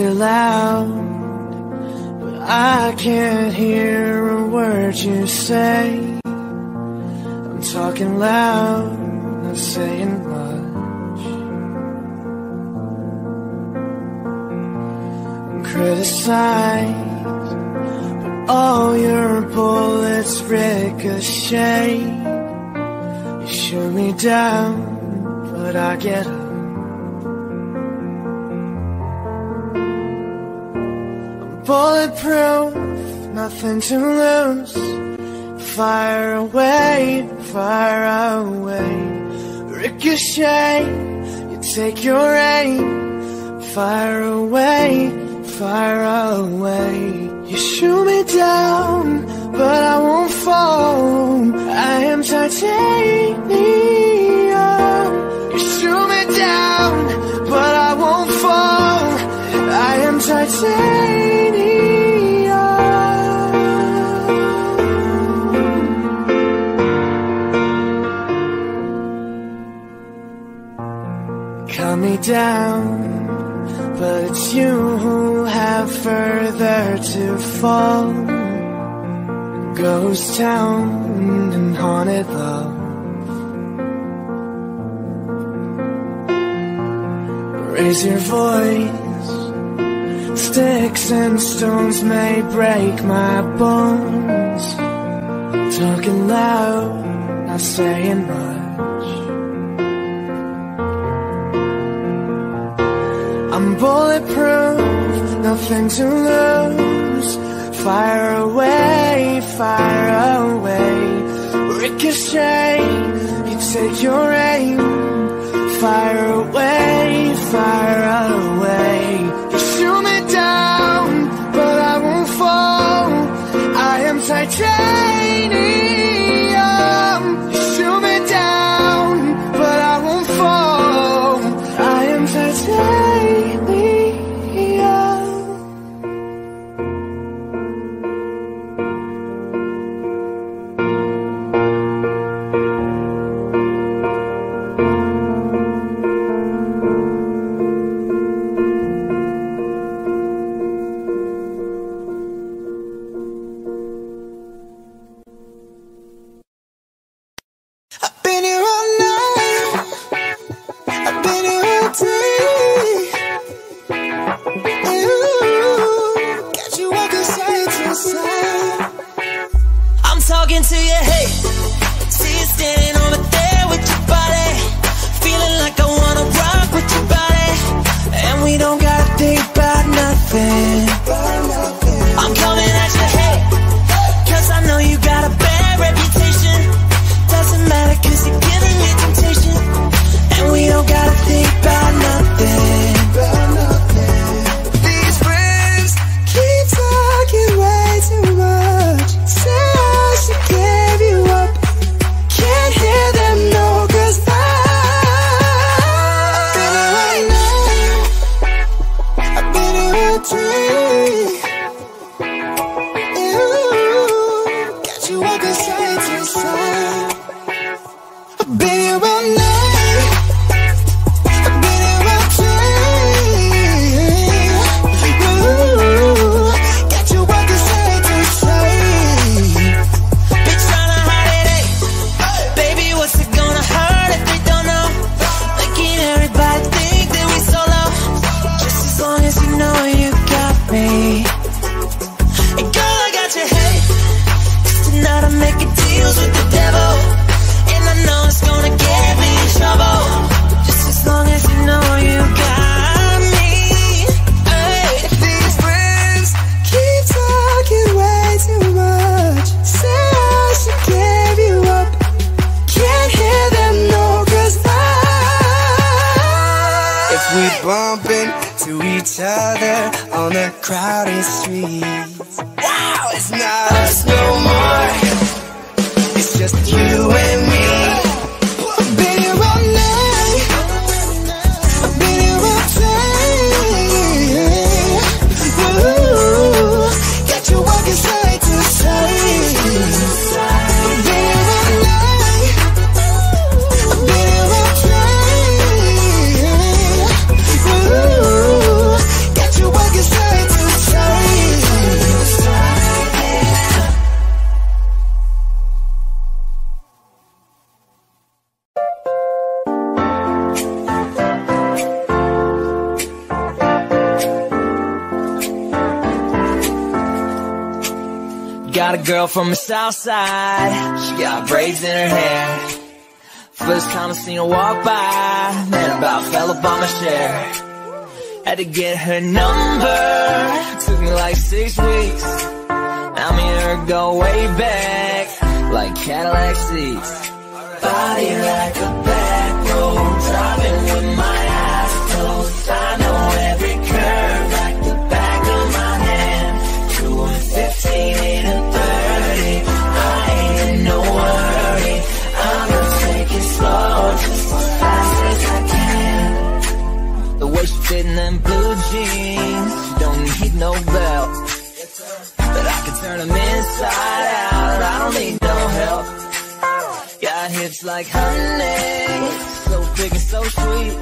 it loud, but I can't hear a word you say. I'm talking loud, not saying much. I'm criticized, but all your bullets ricochet. You shoot me down, but I get up. Bulletproof, nothing to lose. Fire away, fire away. Ricochet, you take your aim. Fire away, fire away. You shoot me down, but I won't fall. I am titanium. You shoot me down, but I won't fall. I am titanium. Me down, but it's you who have further to fall. Ghost town and haunted love. Raise your voice. Sticks and stones may break my bones. Talking loud, not saying much. I'm bulletproof, nothing to lose. Fire away, fire away. Ricochet, you take your aim. Fire away, fire away. You shoot me down, but I won't fall. I am titanium. You shoot me down, but I won't fall. I am titanium. Got a girl from the south side, she got braids in her hair. First time I seen her walk by, man, about fell up on my chair. Had to get her number, took me like 6 weeks. I mean, her go way back, like Cadillac seats. Body like a back road, driving with my eyes closed. I know every curve like the back of my hand. 2 and 15 ain't a 30, I ain't in no hurry. I'ma take it slow, just as fast as I can. The way she fit in them blue jeans, she don't need no belt. But I can turn them inside out, I don't need no help. Got hips like honey, so big and so sweet.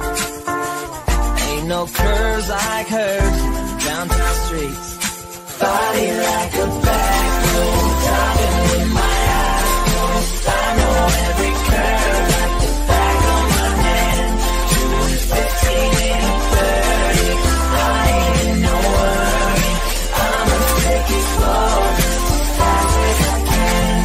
Ain't no curves like hers, downtown streets. Body like a back road, driving with my eyes closed. I know every curve like the back of my hand. 2 and 15 and 30, I ain't in no hurry. I'ma take it slow, just as fast as I can.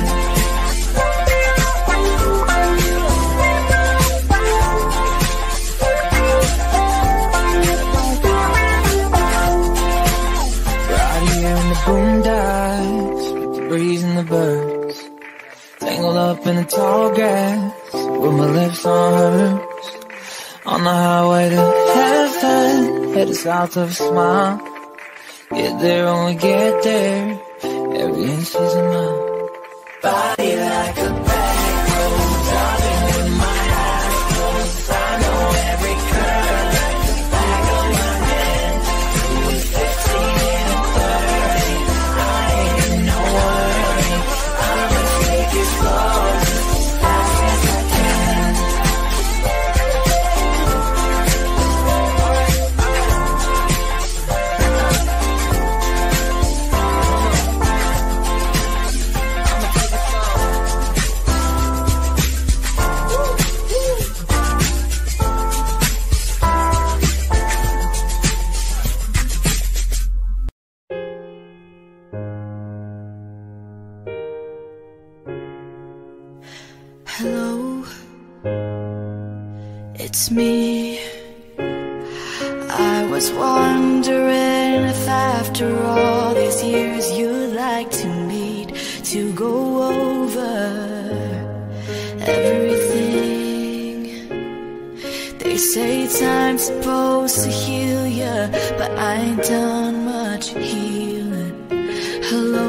Boondocks, with the breeze and the birds, tangled up in the tall grass, with my lips on hers. On the highway to heaven, headed south of a smile. Get there when we get there, every inch is a mile. Body like a back road, driving with my eyes closed. I know every curve like the back of my hand. 2 and 15 and 30, I ain't in no hurry. I'ma take it slow, just as fast as I can. It's me. I was wondering if after all these years you'd like to meet, to go over everything. They say time's supposed to heal ya, but I ain't done much healing. Hello,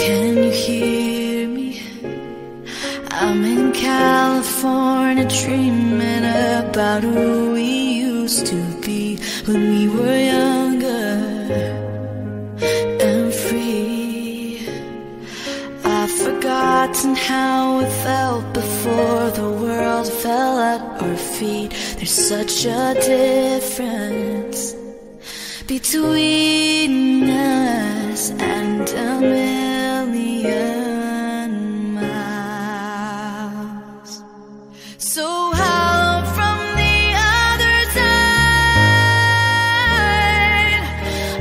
can you hear me? I'm in California dreaming about who we used to be when we were younger and free. I've forgotten how it felt before the world fell at our feet. There's such a difference between us and a million. So how from the other side,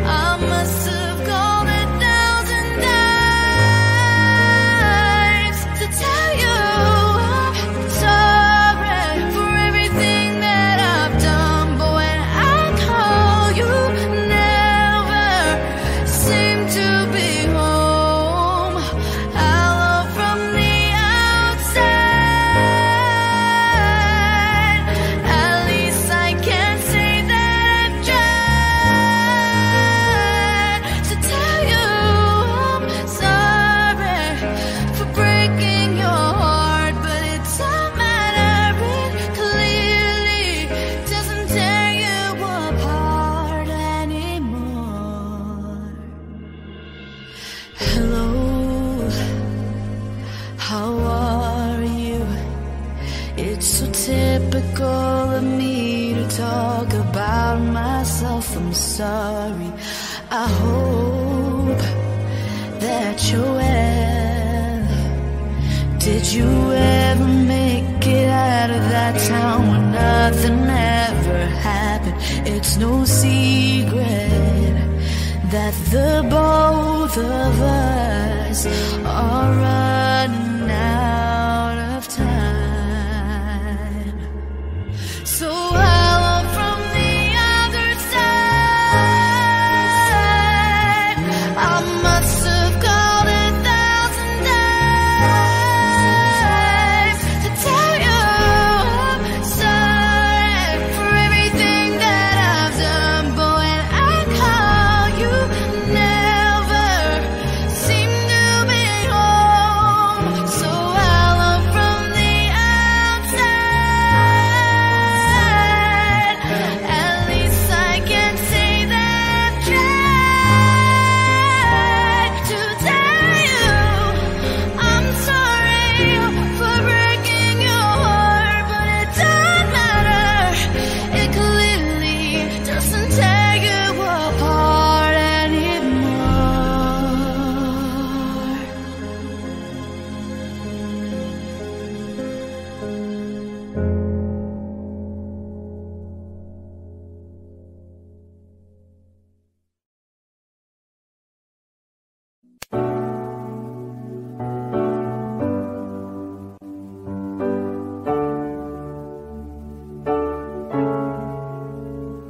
I must have called 1,000 times to tell you I'm sorry for everything that I've done. But when I call, you never seem to be home. Hello from the outside. I'm sorry. I hope that you're well. Did you ever make it out of that town where nothing ever happened? It's no secret that the both of us are running out of time. So hello from the other side. I must have called 1,000 times to tell you I'm sorry for everything that I've done. But when I call, you never seem to be home. So hello from the outside. At least I can say that I tried to tell you I'm sorry for breaking your heart, but it doesn't matter. It clearly doesn't tear you apart anymore.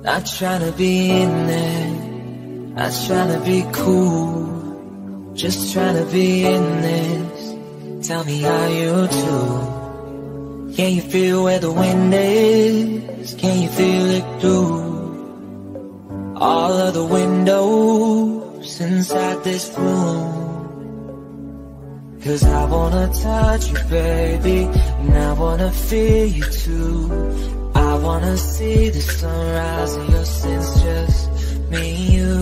I try to be in there, I try to be cool, just try to be in this. Tell me how you do. Can you feel where the wind is? Can you feel it through all of the windows inside this room? 'Cause I wanna touch you, baby, and I wanna feel you too. I wanna see the sunrise in your sins, just me and you.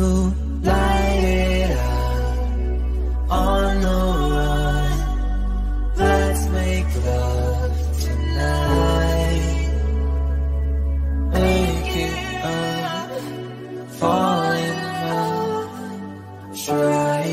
Light it up, on the run. Let's make love tonight. Make it up, fall in love, try it.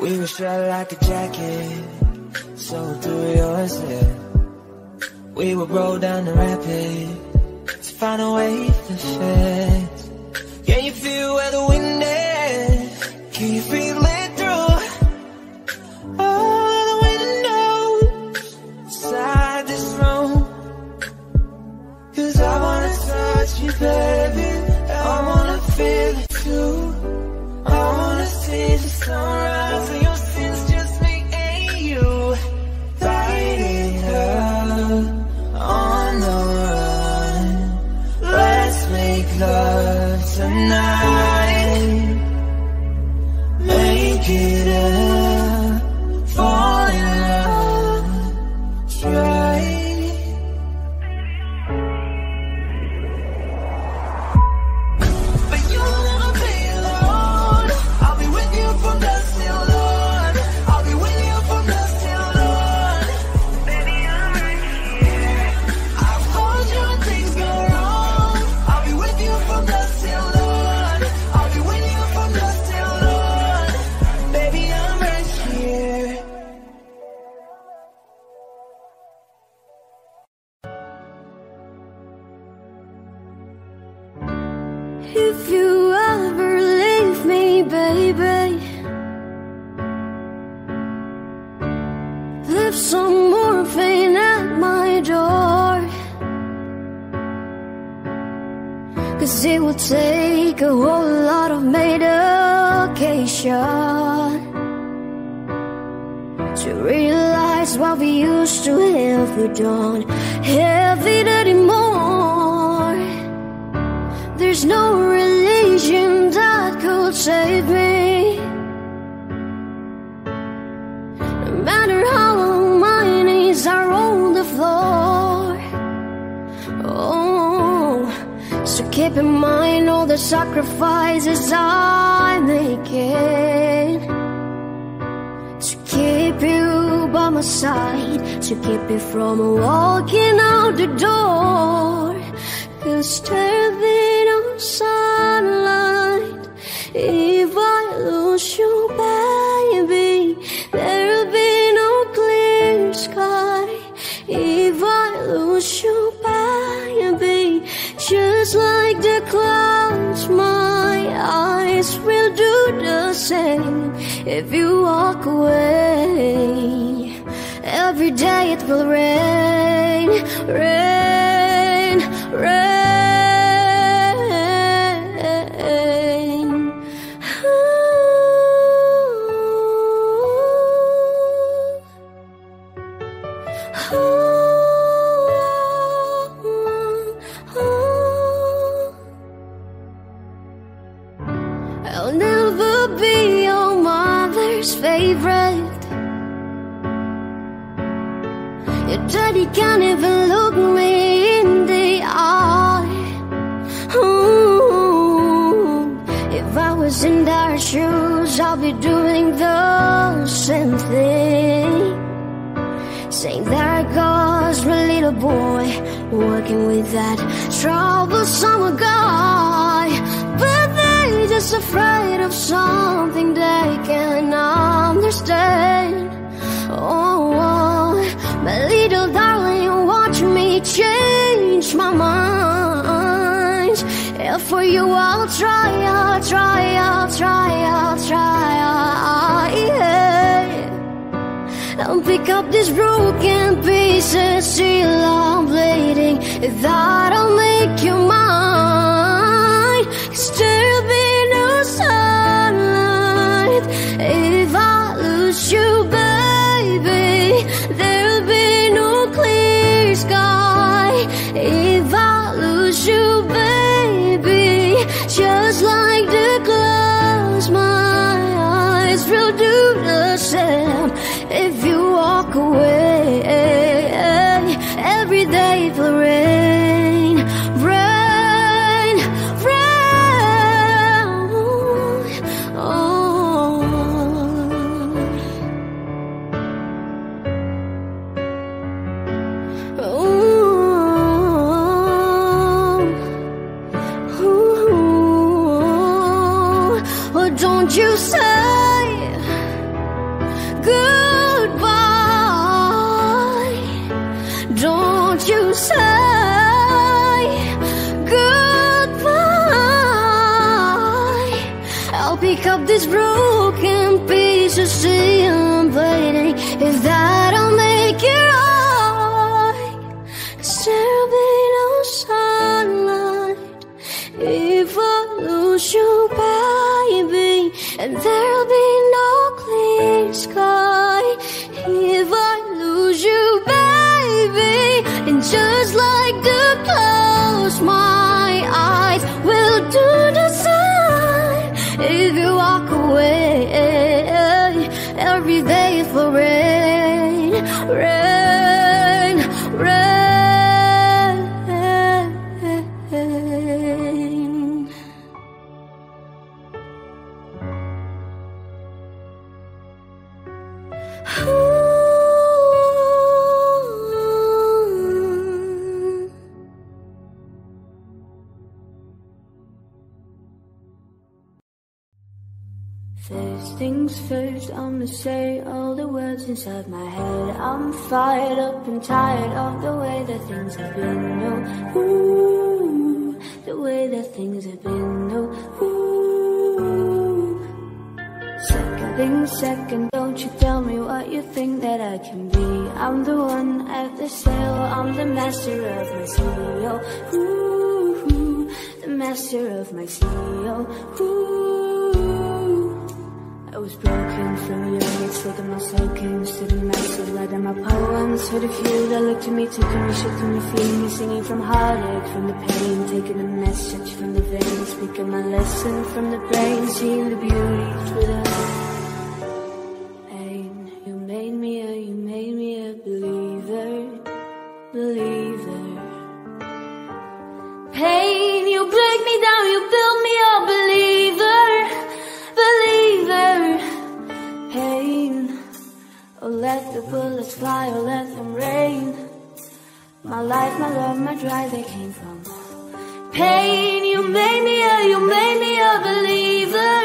We were shredded like a jacket, so through your zip. We would roll down the rapids to find a way to fit. Can you feel where the wind is? Can you feel it through all the windows inside this room? 'Cause I wanna touch you, baby, I wanna feel it too. I wanna see the sunrise in your sins, just me and you. Light it up, on the run. Let's make love tonight. Make it up, fall in love, try it. If you ever leave me, baby, leave some morphine at my door, 'cause it will take a whole lot of medication to realize what we used to have. We don't have it anymore. There's no religion that could save me. No matter how long my knees are on the floor, in mind all the sacrifices I'm making to keep you by my side, to keep you from walking out the door. 'Cause standing on sunlight, if I lose you, baby, there'll be no clear sky. If I lose you, baby, just like the clouds, my eyes will do the same if you walk away. Every day it will rain, rain, rain. Ooh. Ooh. I'll never be your mother's favorite. Your daddy can't even look me in the eye. Ooh, if I was in their shoes, I'll be doing the same thing, saying there goes my little boy, working with that troublesome guy. But they're just afraid of something they can't understand. Oh, my little darling, watch me change my mind. If for you I'll try, I'll try, I'll try, I'll try, yeah. I'll pick up these broken pieces till I'm bleeding. If that'll make you mine, 'cause there'll be no sunlight. If I lose you, baby, there'll be no clear sky. If I lose you, baby, just like the clouds, my eyes will do the same if you walk away. Every day it will rain, rain, rain. Oh. Ooh. Ooh. Oh, don't you say good. Don't you say goodbye. I'll pick up these broken pieces still I'm bleeding. If that'll make you right, 'cause there'll be no sunlight. If I lose you, baby, and there'll be no clear sky. If I lose you, baby, and just like the clouds, my eyes will do the same if you walk away. Every day it will rain, rain, rain. Ooh. First things first, I'ma say all the words inside my head. I'm fired up and tired of the way that things have been, oh, ooh, the way that things have been, oh, ooh. Second things second, don't you tell me what you think that I can be. I'm the one at the sail, I'm the master of my sea, oh, ooh, the master of my sea, oh, ooh. I was broken from your lips, taking my soakings to the massive light and my poems for the few that looked at me, taking me, shifting me, feeling me, singing from heartache, from the pain, taking a message from the veins, speaking my lesson from the brain, seeing the beauty through the pain. You made me a believer, believer. Pain, you break me my life, my love, my drive, they came from pain. You made me a, you made me a believer,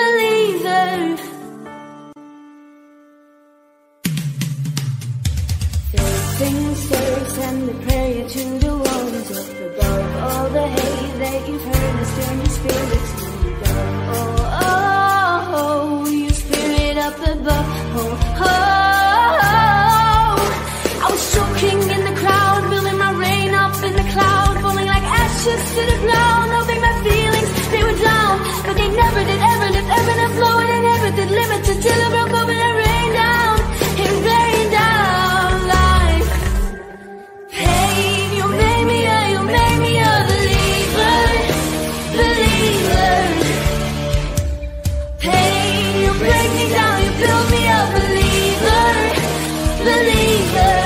believer. Facing mistakes and the prayer to the ones up above. All the hate that you've heard has turned your spirit to love. Oh, oh, oh, your spirit up above. Oh, oh. King in the crowd, building my rain up in the cloud, falling like ashes to the ground, hoping my feelings, they were down, but they never did ever lift, ever did flow, and they never did limit until it broke open and rained down, it rained down like pain. You made me a, you made me a believer, believer. Pain, you break me down, you build me a believer, believer.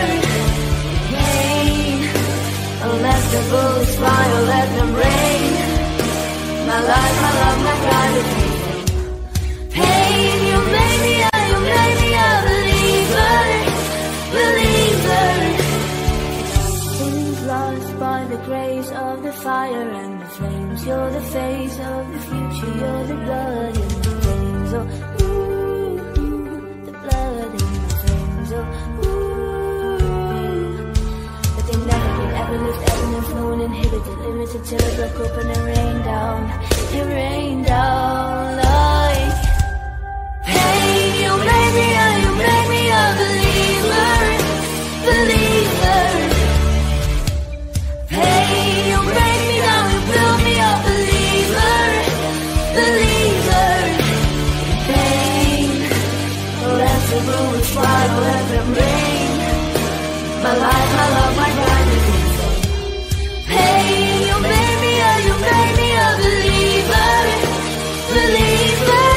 The bullets fly or let them rain. My life, my love, my private pain. Pain, you made me a believer, believer. Things lost by the grace of the fire and the flames. You're the face of the future, you're the blood in the veins. Oh, ooh, ooh, the blood in the veins. Oh, ooh, but they never could ever lift. Flowing inhibited, limited till it broke open and rained down. It rained down like pain. You made me a believer, believer. Pain, you made me down, you built me a believer, believer. Pain, oh let the moon fly, oh let them rain. My life, my love, my bride. Pain, you made me a believer, believer.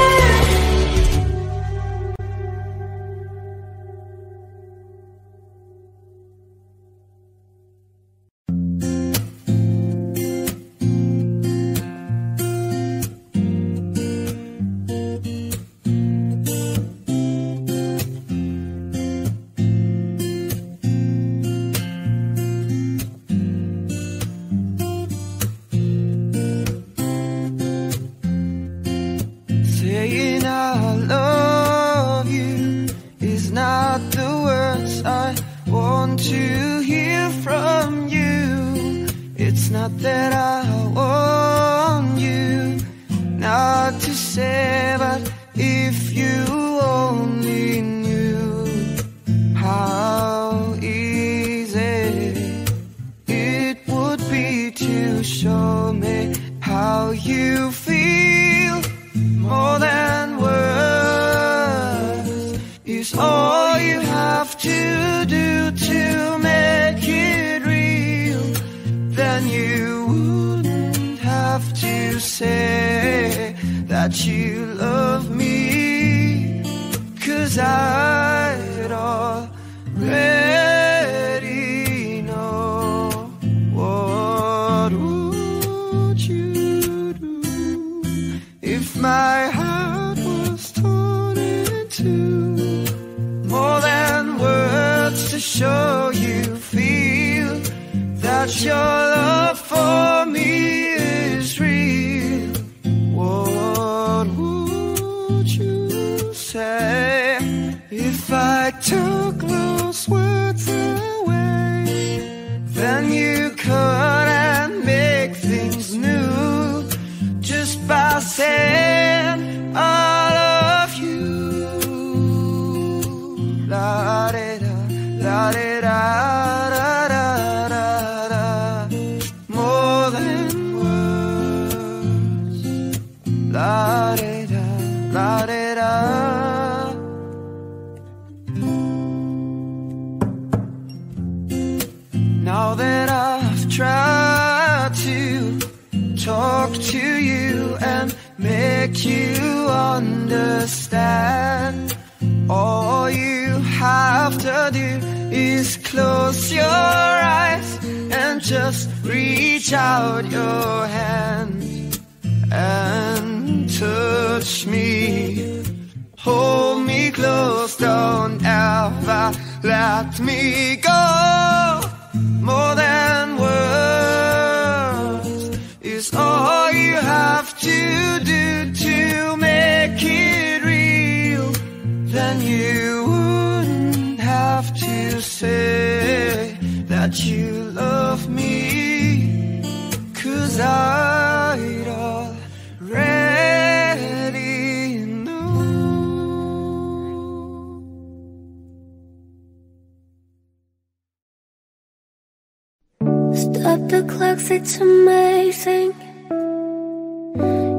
looks, it's amazing.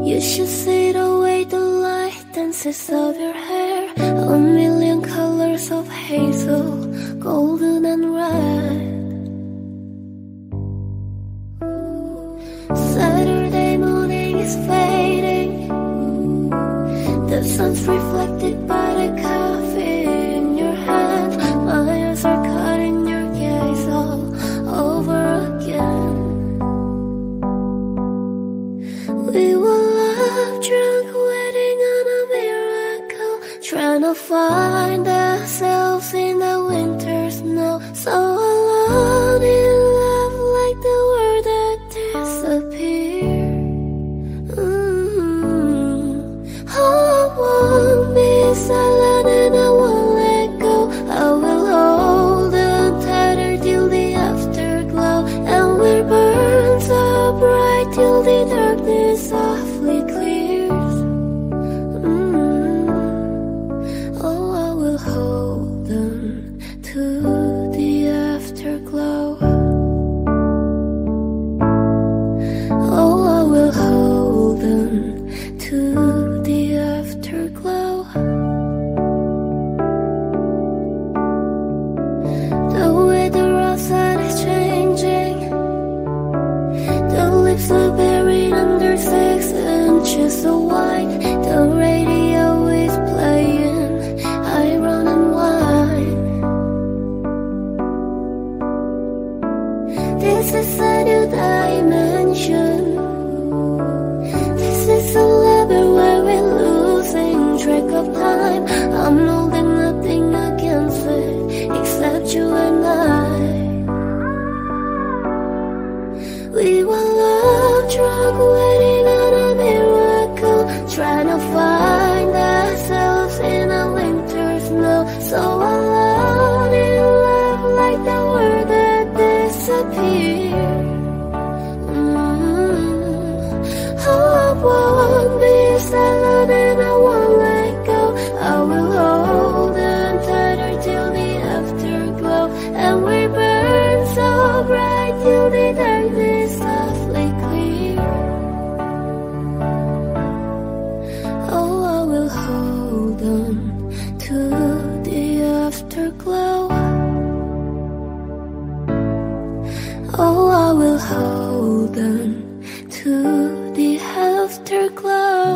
You should see the way the light dances of your hair. A million colors of hazel, golden and red. Saturday morning is fading. The sun's reflected by the coffee in your hand. My eyes are cutting your gaze all over again. We were love drunk, waiting on a miracle, trying to find ourselves in the winter snow. So alone in love, like the word that disappeared. I won't be silent and I won't let go. I will hold on tighter till the afterglow, and we'll burn so bright till the darkness softly clears. Oh, I will hold on to the afterglow. Oh, I will hold on to the afterglow. The weather outside is changing. The lips are buried under 6 inches of wine. The radio is playing Iron and Wine. This is a new dimension. This is a level where we're losing track of time. I'm holding nothing against it except you and I. We were love drunk, waiting on a miracle, trying to find ourselves in a winter snow. So alone in love, like the word that disappeared. Oh, I won't be silent and I won't let go. I will hold on tighter till the afterglow, and we burn so bright till the darkness softly clears. Oh, I will hold on to the afterglow. Oh, I will hold on to the afterglow.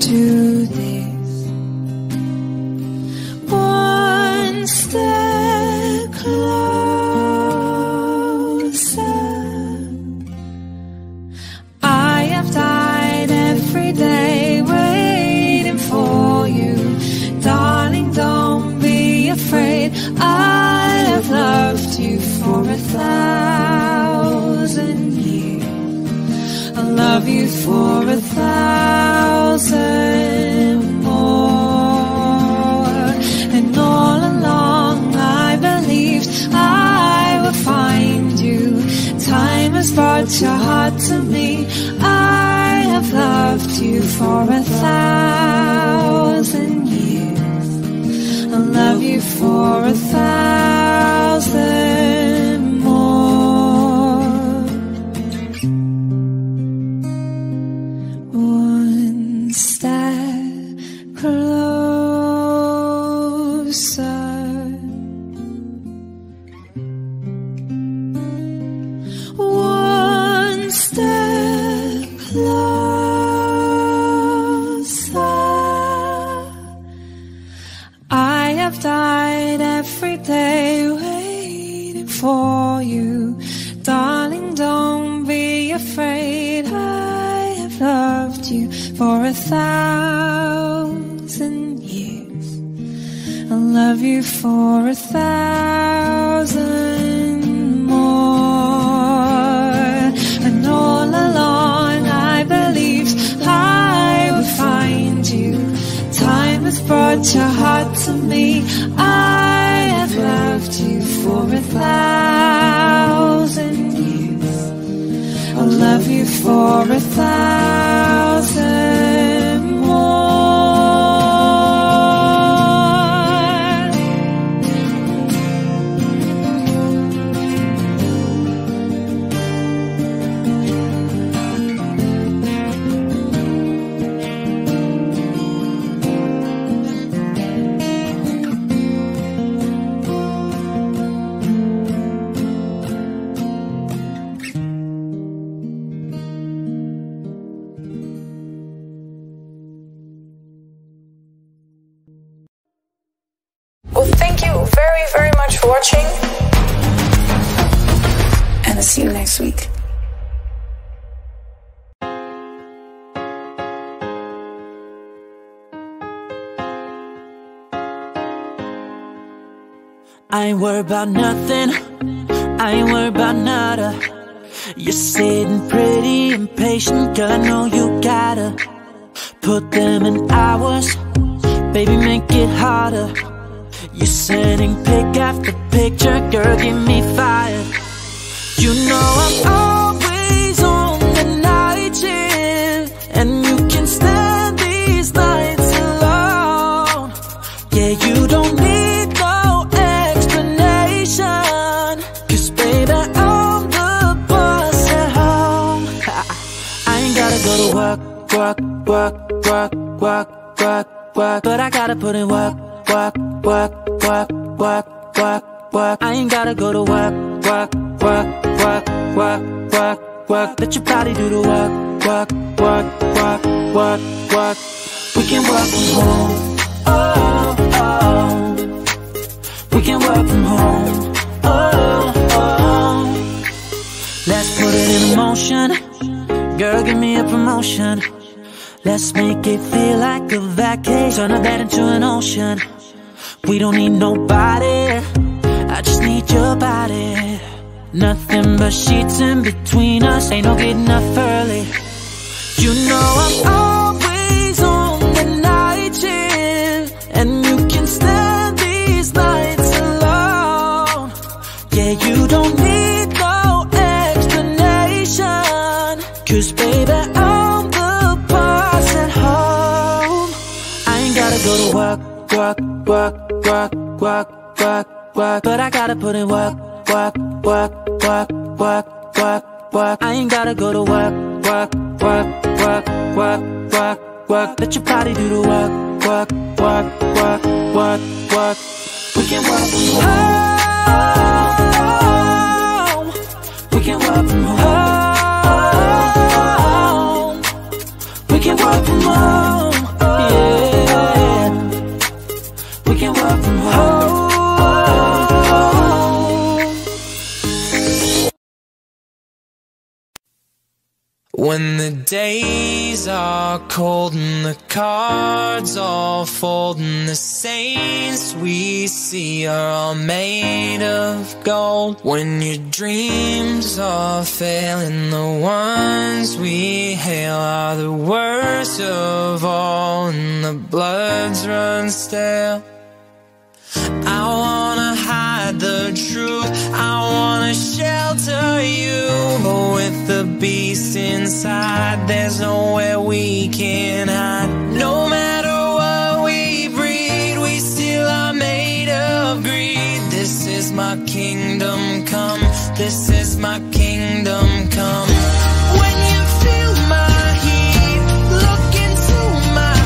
To 1,000 years. I'll love you for 1,000 more. And all along I believed I would find you. Time has brought your heart to me. I have loved you for 1,000 years. I'll love you for 1,000 more. 1 step closer. 1 step closer. I have died every day waiting for you. Darling, don't be afraid. I have loved you for 1,000 years. I'll love you for 1,000 more. And all along I believed I would find you. Time has brought your heart to me. I have loved you for 1,000 years. I'll love you for 1,000 more. Well, thank you very much for watching, and I'll see you next week. I ain't worried about nothing, I ain't worried about nada. You're sitting pretty impatient, girl, I know you gotta put them in hours, baby, make it harder. You're sending pic after picture, girl, get me fired. You know I'm always on the night shift, and you can stand these nights alone. Yeah, you don't need no explanation, 'cause baby, I'm the boss at home. I ain't gotta go to work, work, work, work, work, work, work, but I gotta put in work. Work, work, work, work, work, work. I ain't gotta go to work, work, work, work, work, work, work. Let your body do the work, work, work, work, work, work. We can work from home, oh, oh. We can work from home, oh, oh. Let's put it in motion, girl, give me a promotion. Let's make it feel like a vacation, turn a bed into an ocean. We don't need nobody, I just need your body. Nothing but sheets in between us, ain't no getting up early. You know I'm always on the night shift, and you can stand these nights alone. Yeah, you don't need no explanation, 'cause baby, I'm the boss at home. I ain't gotta go to work. Work, work, work, work, work, work, but I gotta put in work, work, work, work, work, work, work. I ain't gotta go to work, work, work, work, work, work, work. Let your body do the work, work, work, work, work, work. We can work from home. We can work from home. We can work from home. We can work from home. When the days are cold and the cards all fold, and the saints we see are all made of gold. When your dreams are failing, the ones we hail are the worst of all, and the bloods run stale. I wanna hide the truth, I wanna shelter you, but with the beast inside, there's nowhere we can hide. No matter what we breed, we still are made of greed. This is my kingdom come, this is my kingdom come. When you feel my heat, look into my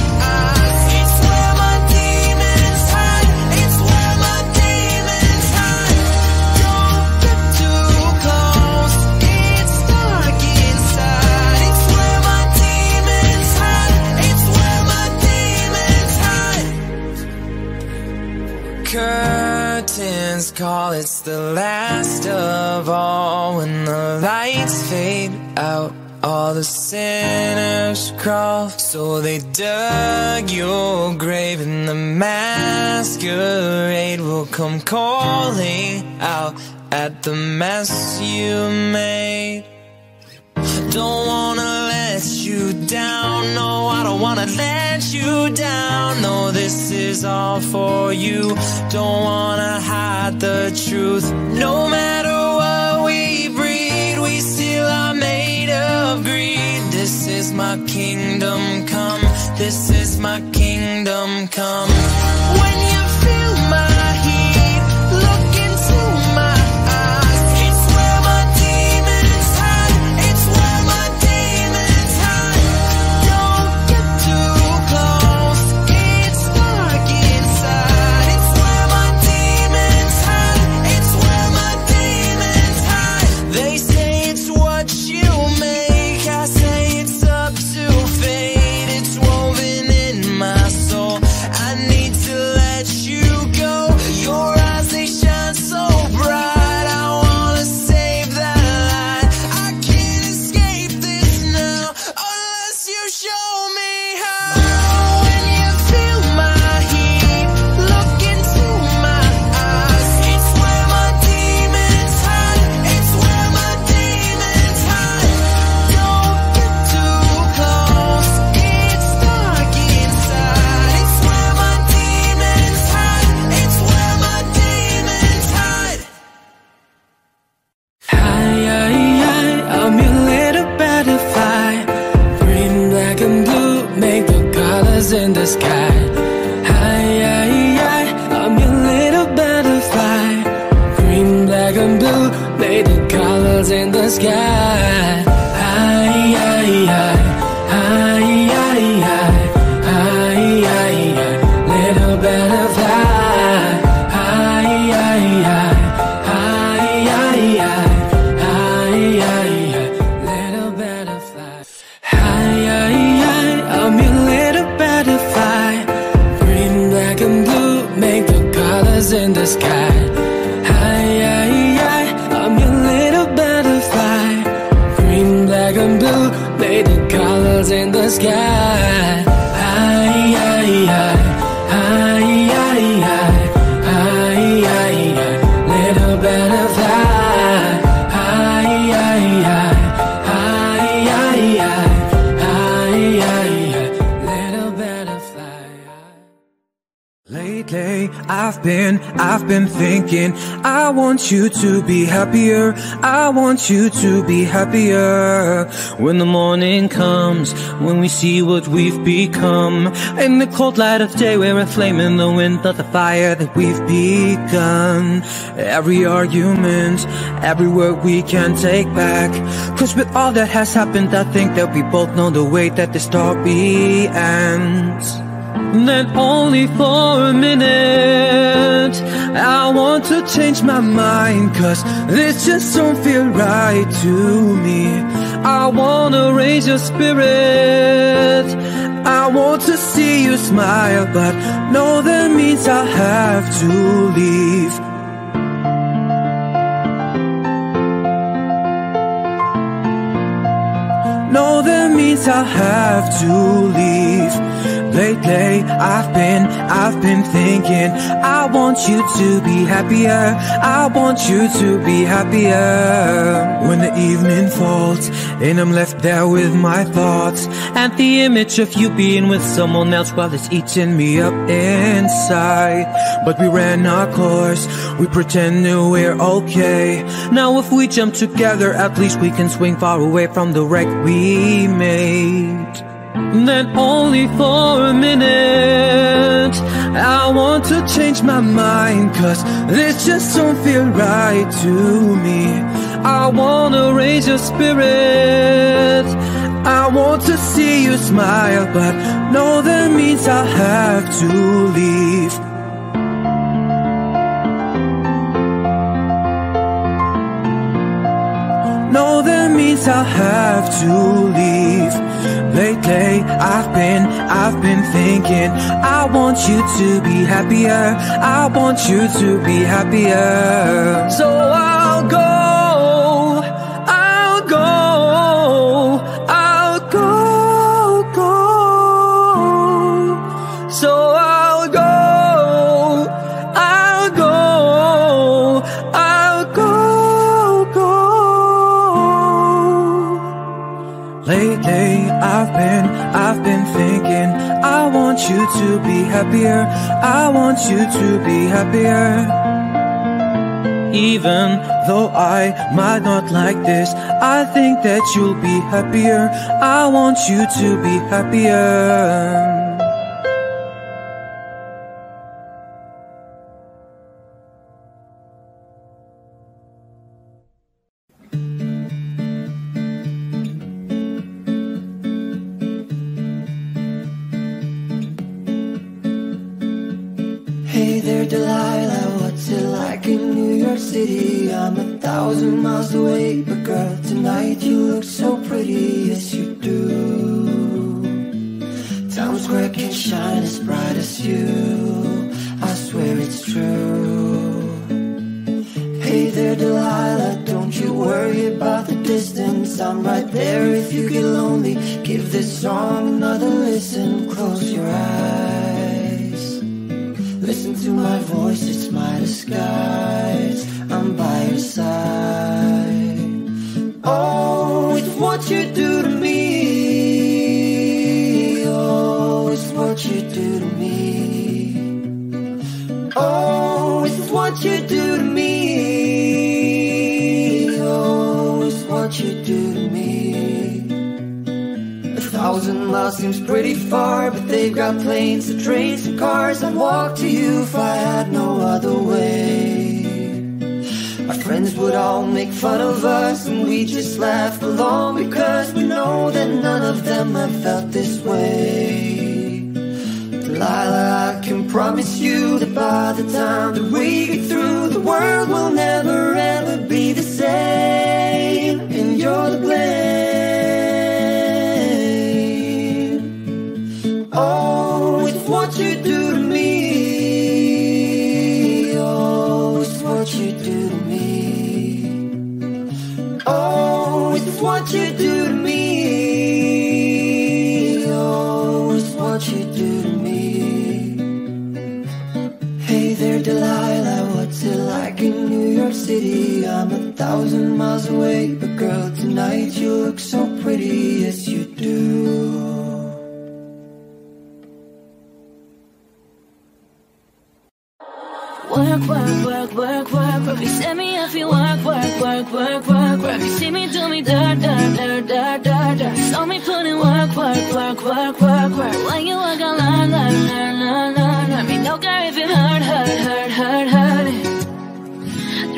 eyes. It's where my demons hide, it's where my demons hide. Don't get too close, it's dark inside. It's where my demons hide, it's where my demons hide. Curtains call, it's the last of all. When the lights fade out, all the sinners crawl. So they dug your grave, and the masquerade will come calling out at the mess you made. Don't wanna let you down, no, I don't wanna let you down. No, this is all for you, don't wanna hide the truth. No matter what we breed, we still are made of greed. This is my kingdom come, this is my kingdom come. When you feel my heat, look into my eyes. It's where my demons hide, it's where my demons hide. Don't get too close, it's dark inside. It's where my demons hide, it's where my demons hide. They say it's what you make, I say it's up to fate. It's woven in my soul, I need to let you go. Your eyes, they shine so bright, I wanna save that light. I can't escape this now, unless you show me how. When you feel my heat, look into my eyes. It's where my demons hide, it's where my demons hide. Don't get too close, it's dark inside. It's where my demons hide, it's where my demons hide. I'm your little butterfly. Green, black, and blue make the colors in the sky. I'm your little butterfly. Green, black, and blue make the colors in the sky. Little butterfly. Little butterfly. I'm your little butterfly. Green, black, and blue make the colors in the sky. I'm your little butterfly. Green, black, and blue make the colors in the sky. Little butterfly. Little butterfly. Lately I've been thinking, I want you to be happier, I want you to be happier. When the morning comes, when we see what we've become, in the cold light of day we're a flame in the wind, not the fire that we've begun. Every argument, every word we can take back, 'cause with all that has happened, I think that we both know the way that the story ends. Then only for a minute I want to change my mind, 'cause this just don't feel right to me. I wanna raise your spirit, I want to see you smile, but no, that means I have to leave. No, means I'll have to leave. Lately I've been thinking, I want you to be happier, I want you to be happier. When the evening falls and I'm left there with my thoughts and the image of you being with someone else, while it's eating me up inside. But we ran our course, we pretended we're okay. Now if we jump together, at least we can swing far away from the wreck we made. Then only for a minute, I want to change my mind, cause this just don't feel right to me. I wanna raise your spirit, I want to see you smile, but no, that means I have to leave. No, that means I have to leave. Lately I've been thinking, I want you to be happier, I want you to be happier. So I'll go. So lately I've been thinking, I want you to be happier, I want you to be happier. Even though I might not like this, I think that you'll be happier, I want you to be happier. Delilah, what's it like in New York City? I'm 1,000 miles away, but girl, tonight you look so pretty, yes you do. Times Square can shine as bright as you, I swear it's true. Hey there Delilah, don't you worry about the distance, I'm right there if you get lonely. Give this song another listen, close your eyes. Listen to my voice, it's my disguise, I'm by your side. Oh, it's what you do to me. Oh, it's what you do to me. Oh, it's what you do to me. Oh, it's what you do to me. 1,000 miles seems pretty far, but they've got planes and trains and cars. I'd walk to you if I had no other way. Our friends would all make fun of us and we just laugh along, because we know that none of them have felt this way. Delilah, I can promise you that by the time that we get through, the world will never ever be the same, and you're the blame. Oh, it's what you do to me. Oh, it's what you do to me. Oh, it's what you do to me. Oh, it's what you do to me. Hey there Delilah, what's it like in New York City? I'm 1,000 miles away, but girl, tonight you look so pretty, yes you do. Work, work, work, work, work, work. You set me up, you work, work, work, work, work, work. You see me do me dirt, dirt, dirt, dirt, dirt, dirt. Saw me put in work, work, work, work, work, work. When you work, I learn, learn, learn, learn, learn, learn. Me no care if it hurt, hurt, hurt, hurt, hurt.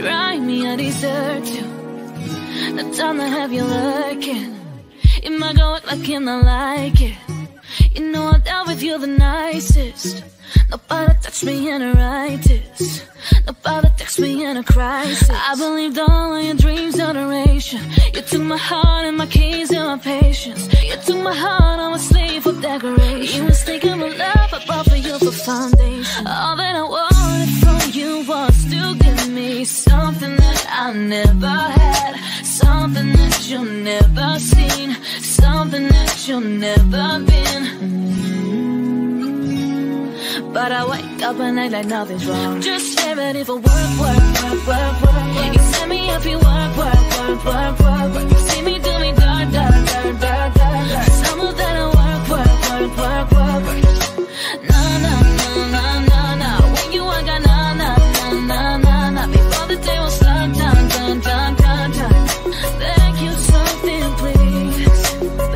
Drive me, I desert you. No time to have you lurking. You might go out like him, I like it. You know I dealt with you the nicest. Nobody touched me in a righteous. Nobody touched me in a crisis. I believed all of your dreams, adoration. You took my heart and my keys and my patience. You took my heart, I was slave for decoration. You was taking my love, I brought for you for foundation. All that I wanted from you was to give me something that I never had, something that you never seen, something something that you've never been. But I wake up and act like nothing's wrong. Just staring if I work, work, work, work, work. You set me up, you work, work, work, work, work, work. You see me do me dark, dark, dark, dark, dark. Some of that I work, work, work, work, work, work. No, no, no, no, no, no. When you work, I no, no, no, no, no, no. Before the day was done, done, done, done, done, done. Thank you something, please.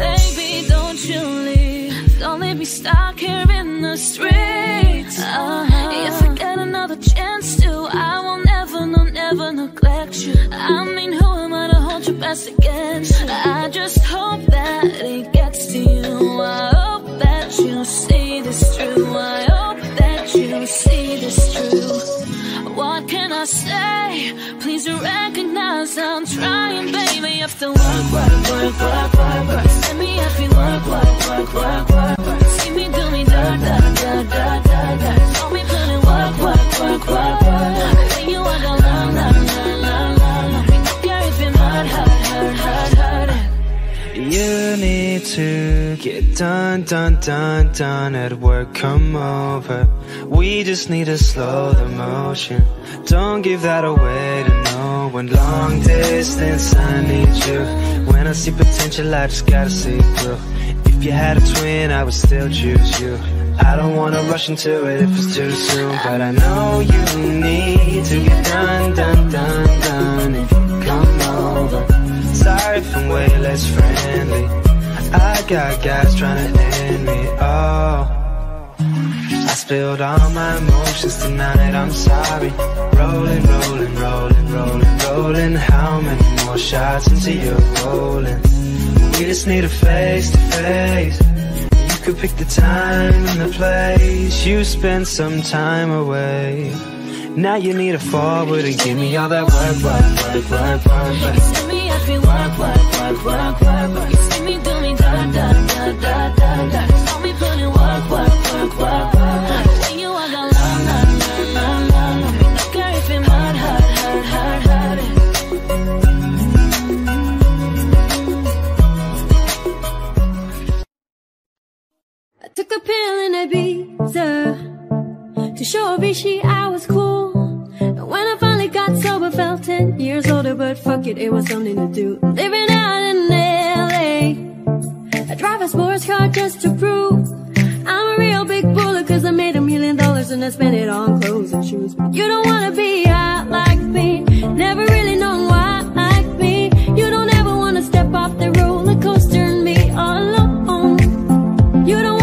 Baby, don't you leave. Don't let me stuck here in the street. If I get another chance to, I will never, no, never neglect you. I mean, who am I to hold your best against you? I just hope that it gets to you. I hope that you see this through. I hope that you see this through. What can I say? Please recognize I'm trying, baby. After work, work, work, work, work, work. Send me every work, work, work, work, work, work. See me do me da da da da da. Don't be putting work, work, work, work, work. When you walk alone, la, la, la, la, la. Don't care if you're not hurt, hurt, hurt, hurt. You need to get done, done, done, done at work, come over. We just need to slow the motion. Don't give that away to no one. Long distance, I need you. When I see potential, I just gotta see through. If you had a twin, I would still choose you. I don't wanna rush into it if it's too soon, but I know you need to get done, done, done, done. If you come over, sorry if I'm way less friendly. I got guys trying to end me. Oh, I spilled all my emotions tonight, I'm sorry. Rolling, rolling, rolling, rolling, rolling. How many more shots until you're rolling? We just need a face to face. You pick the time and the place. You spend some time away. Now you need a forward and give me all that work, work, work, work, work, work. You send me every work, work, work, work, work, work. You see me do me da da da da da da. Don't be putting work, work, work, work, work. When you walk alone, la la la la la. Don't care if it hurt, hurt, hurt, hurt, hurt. Took a pill in Ibiza to show Avicii I was cool. And when I finally got sober, felt 10 years older. But fuck it, it was something to do. Living out in LA, I drive a sports car just to prove I'm a real big baller. Cause I made $1 million and I spent it on clothes and shoes. But you don't wanna be hot like me, never really known why like me. You don't ever wanna step off the roller coaster and be all alone. You don't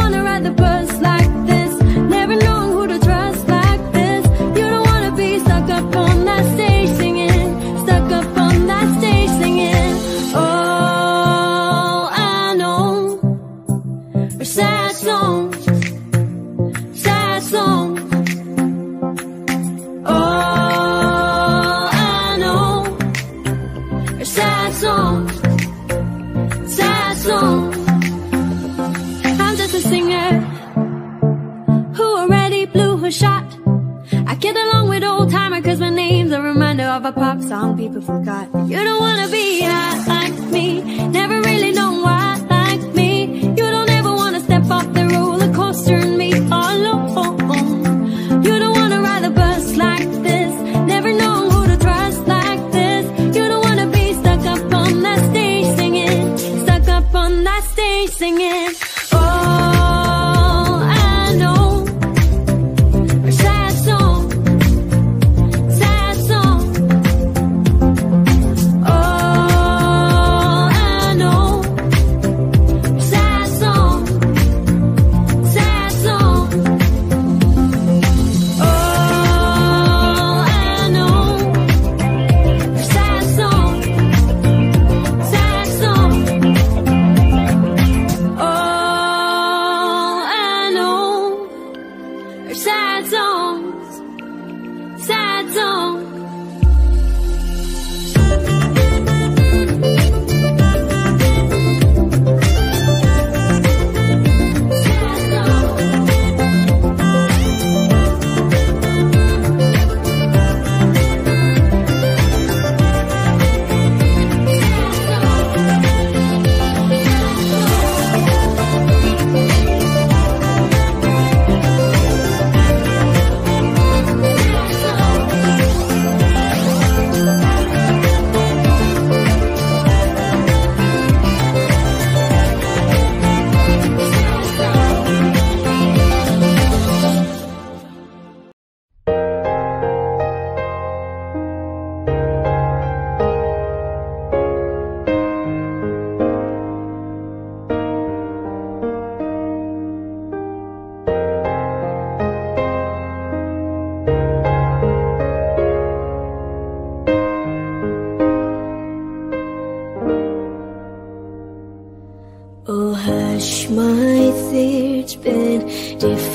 of a pop song people forgot. You don't wanna be hot like me, never really know why like me. You don't ever wanna step off the roller coaster and me all alone. You don't wanna ride the bus like this, never know who to trust like this. You don't wanna be stuck up on that stage singing, stuck up on that stage singing.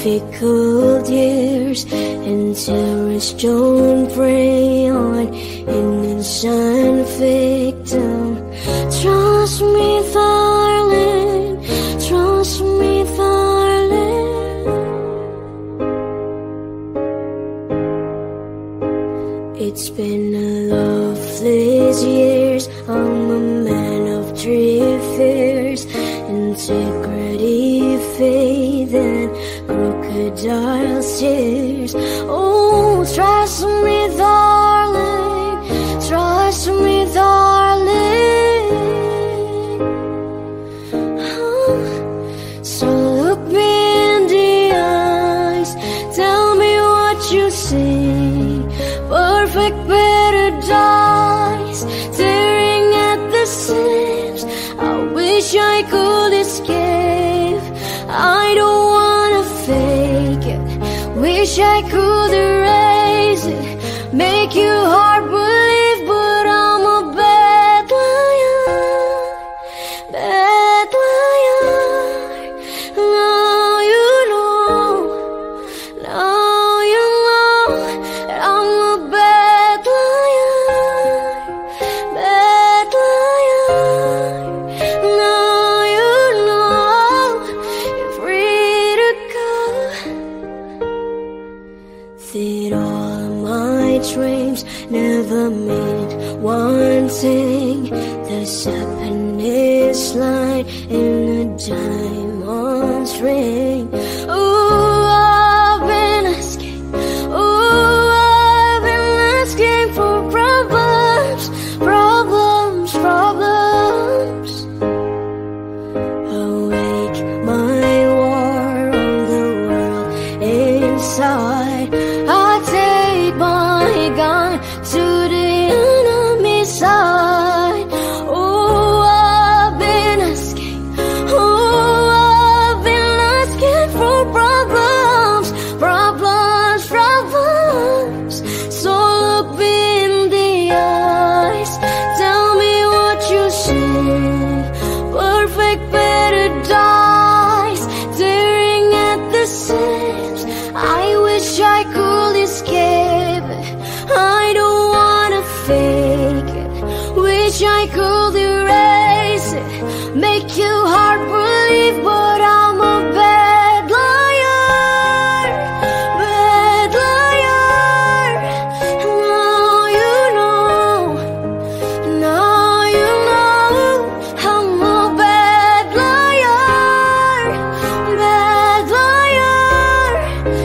difficult years, and terrorists don't prey on innocent victims. Trust me, darling, trust me, darling. It's been a loveless years. I'm a man of three fears: integrity, faith, and crocodile tears. Oh, trust me, darling, trust me, darling. Oh. So look me in the eyes, tell me what you see. Perfect paradise, staring at the seams. I wish I could escape. I don't wish I could erase it, make you hard believe, but I'm a bad liar, now you know, now you know, I'm a bad liar, now you know, you're free to go. Did all my dreams never mean one thing? There's happiness light in a diamond ring. Oh, I've been asking for problems, problems, problems. Awake my war on the world inside. I take my gun to the enemy side. Oh, I've been asking, oh, I've been asking for problems, problems, problems. So look me in the eyes, tell me what you see. Perfect paradise, staring at the seams. I wish I could escape, I don't wanna fake it. Wish I could erase it, make you hard believe, but I'm a bad liar, now you know, now you know, I'm a bad liar, believe me.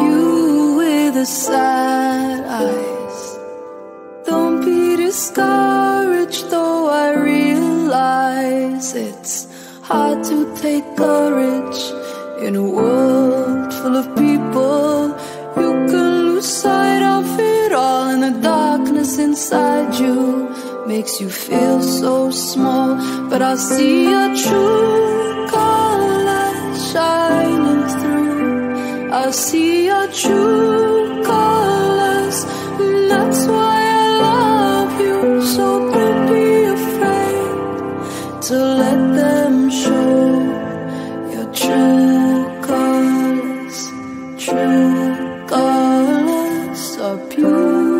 You with the sad eyes, don't be discouraged, though I realize it's hard to take courage in a world full of people. You can lose sight of it all, and the darkness inside you makes you feel so small. But I'll see your true colors shining through. I see your true colors, and that's why I love you. So don't be afraid to let them show your true colors are beautiful.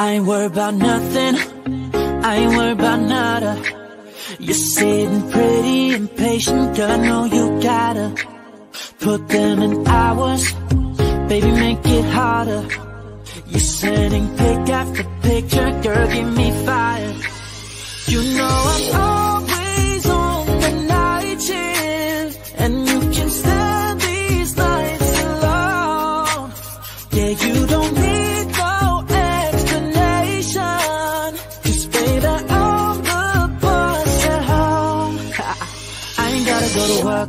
I ain't worried about nothing, I ain't worried about nada. You're sitting pretty impatient, girl, I know you gotta put them in hours, baby, make it harder. You're sending pic after picture, girl, give me fire. You know I'm always on the night shift, and you can stand these nights alone. Yeah, you don't need no explanation, 'cause baby, I'm the boss at home. I ain't gotta go to work,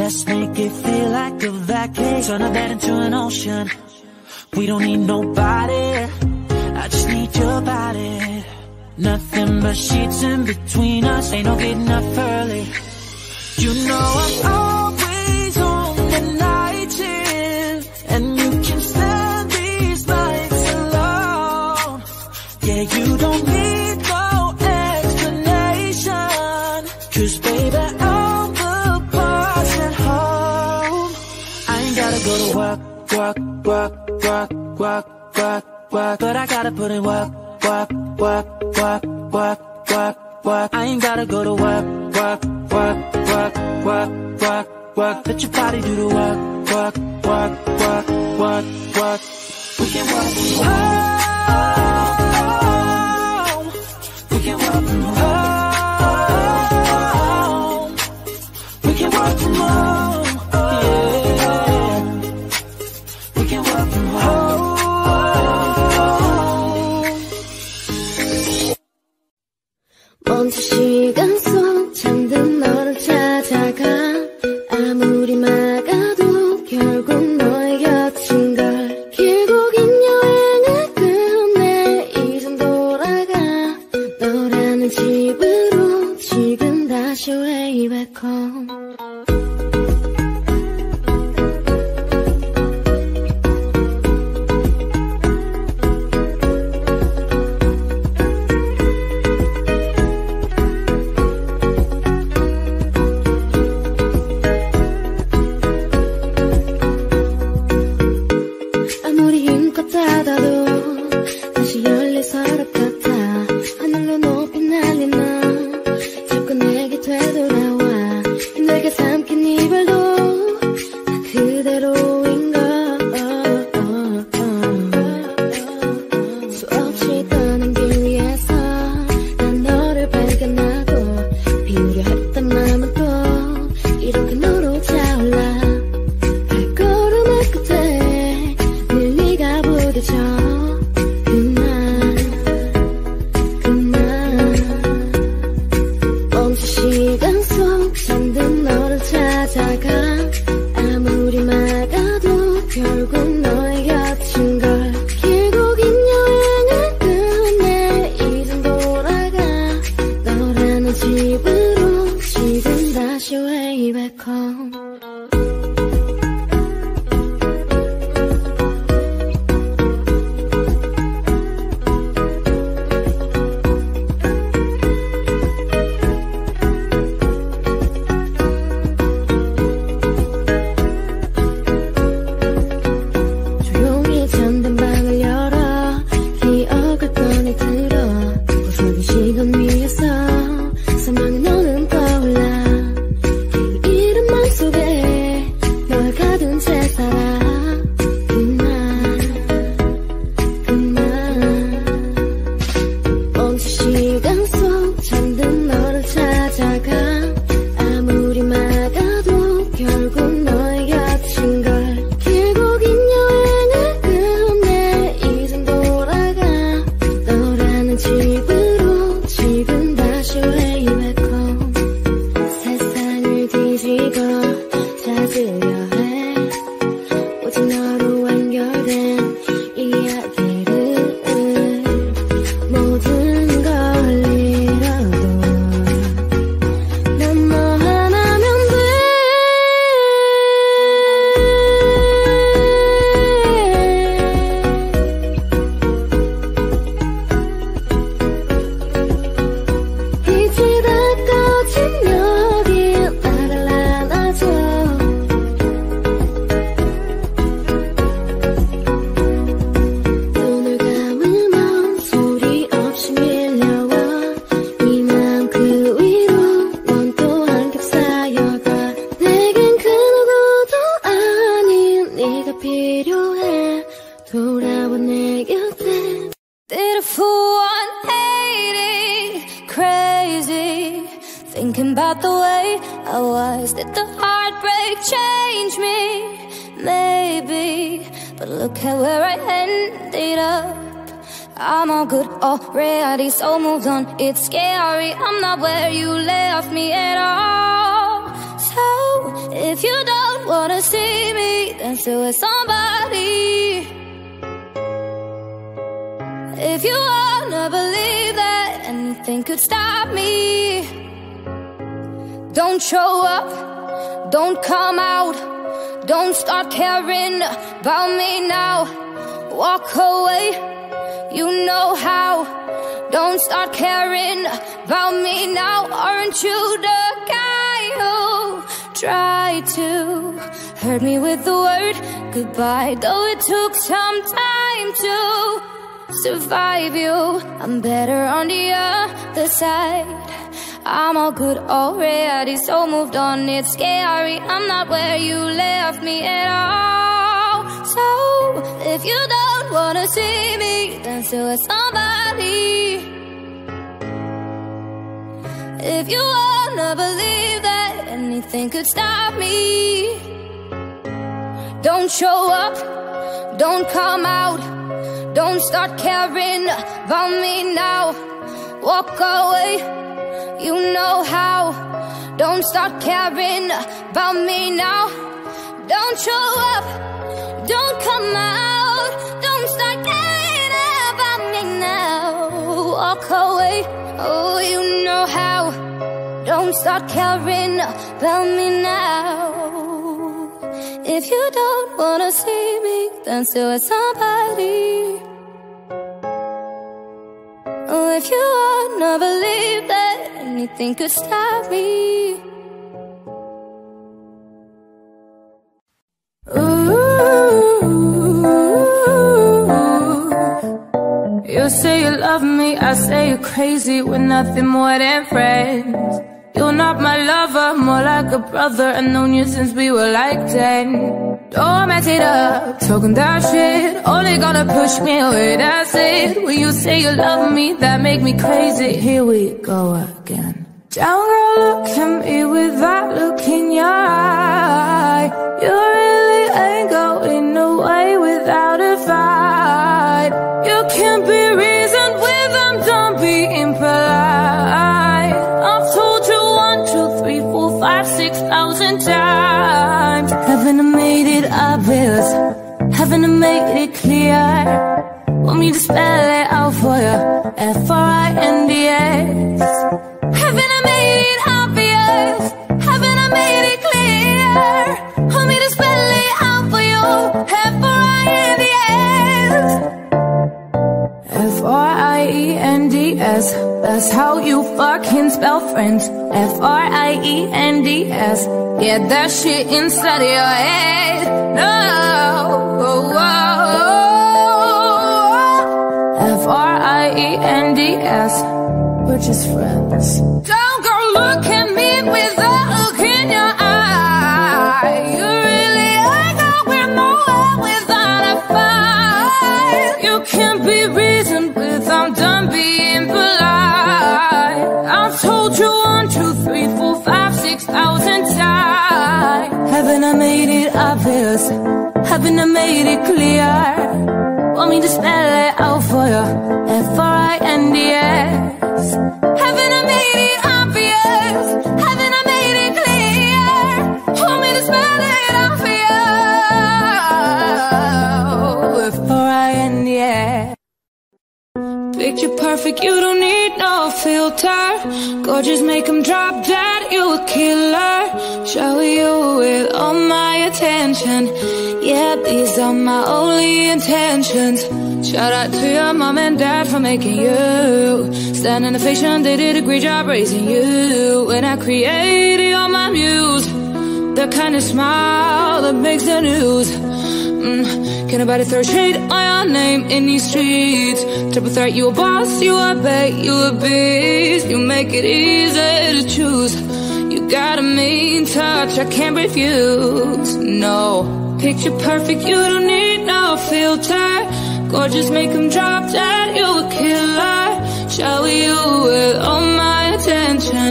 Let's make it feel like a vacation, turn a bed into an ocean. We don't need nobody, I just need your body. Nothing but sheets in between us, ain't no getting up early. You know I'm always on the night shift, and you can stand these nights alone. Yeah, you don't need no explanation, 'cause baby, I'm the boss at home. I ain't gotta go to work, but I gotta put in work. I ain't gotta go to work. Let your body do the work. We can work from home. We can work from home. We can work from home. 멈춘 시간 속 잠든 너를 찾아가 아무리 막아도 결국 너의 곁인 걸 길고 긴 여행을 끝내 이젠 돌아가 너라는 집으로 지금 다시 way back home. Thinking about the way I was. Did the heartbreak change me? Maybe. But look at where I ended up. I'm all good already, so moved on. It's scary, I'm not where you left me at all. So, if you don't wanna see me, then sit with somebody. If you wanna believe that anything could stop me, don't show up, don't come out, don't start caring about me now. Walk away, you know how. Don't start caring about me now. Aren't you the guy who tried to hurt me with the word goodbye? Though it took some time to survive you, I'm better on the other side. I'm all good already, so moved on. It's scary, I'm not where you left me at all. So, if you don't wanna see me, then sit with somebody. If you wanna believe that anything could stop me, don't show up, don't come out, don't start caring about me now. Walk away, you know how. Don't start caring about me now. Don't show up, don't come out, don't start caring about me now. Walk away, oh, you know how. Don't start caring about me now. If you don't wanna see me, then sit with somebody. Oh, if you wanna believe that anything could stop me. You say you love me, I say you're crazy. We're nothing more than friends. You're not my lover, more like a brother. I've known you since we were like 10. Don't mess it up, talking that shit, only gonna push me away, that's it. When you say you love me, that make me crazy. Here we go again. Down girl, look at me without looking your eye. You really ain't going away without a fight. You can't be reasoned with them, don't be impolite. I've told you 1, 2, 3, 4, 5, 6,000 times. Haven't I made it obvious? Haven't I made it clear? Want me to spell it out for you? F-R-I-N-D-S. Haven't I made it obvious? Haven't I made it clear? Want me to spell it out for you? F-R-I-N-D-S. F-R-I-E-N-D-S. That's how you fucking spell friends. F-R-I-E-N-D-S. Get that shit inside of your head. No. F-R-I-E-N-D-S. We're just friends. Don't go look at me without looking in your eye. You really ain't going nowhere without a fight. You can't be reasoned with, I'm done being polite. I've told you 1, 2, 3, 4, 5, 6,000 times. Haven't I made it obvious? Haven't I made it clear? Want me to spell it out for you? F-R-I-N-D-S. Haven't I made it obvious? Haven't I made it clear? Want me to spell it out for you? F-R-I-N-D-S. Picture perfect, you don't need no filter. Gorgeous, make them drop dead, you a killer. Show you with all my attention. Yeah, these are my only intentions. Shout out to your mom and dad for making you stand in the fashion, they did a great job raising you. When I created all my muse, the kind of smile that makes the news. Can nobody throw shade on your name in these streets? Triple threat, you a boss, you a bait, you a beast. You make it easy to choose. You got a mean touch, I can't refuse, no. Picture perfect, you don't need no filter. Gorgeous, make them drop dead, you a killer. Shower you with all my attention,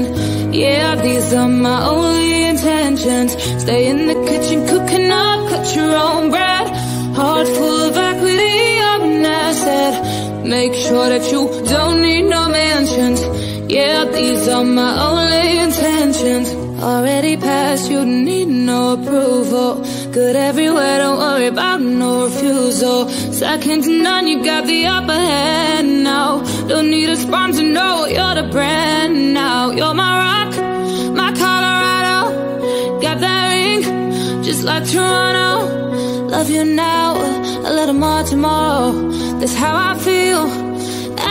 yeah. done my only intentions. Stay in the kitchen, cooking up, cut your own bread. Heart full of equity, I'm not sad. Make sure that you don't need no mentions. Yeah, these are my only intentions. Already passed, you need no approval. Good everywhere, don't worry about no refusal. Second to none, you got the upper hand now. Don't need a sponsor to know you're the brand now. You're my rock, my Colorado. Got that ring, just like Toronto. Love you now, a little more tomorrow. That's how I feel.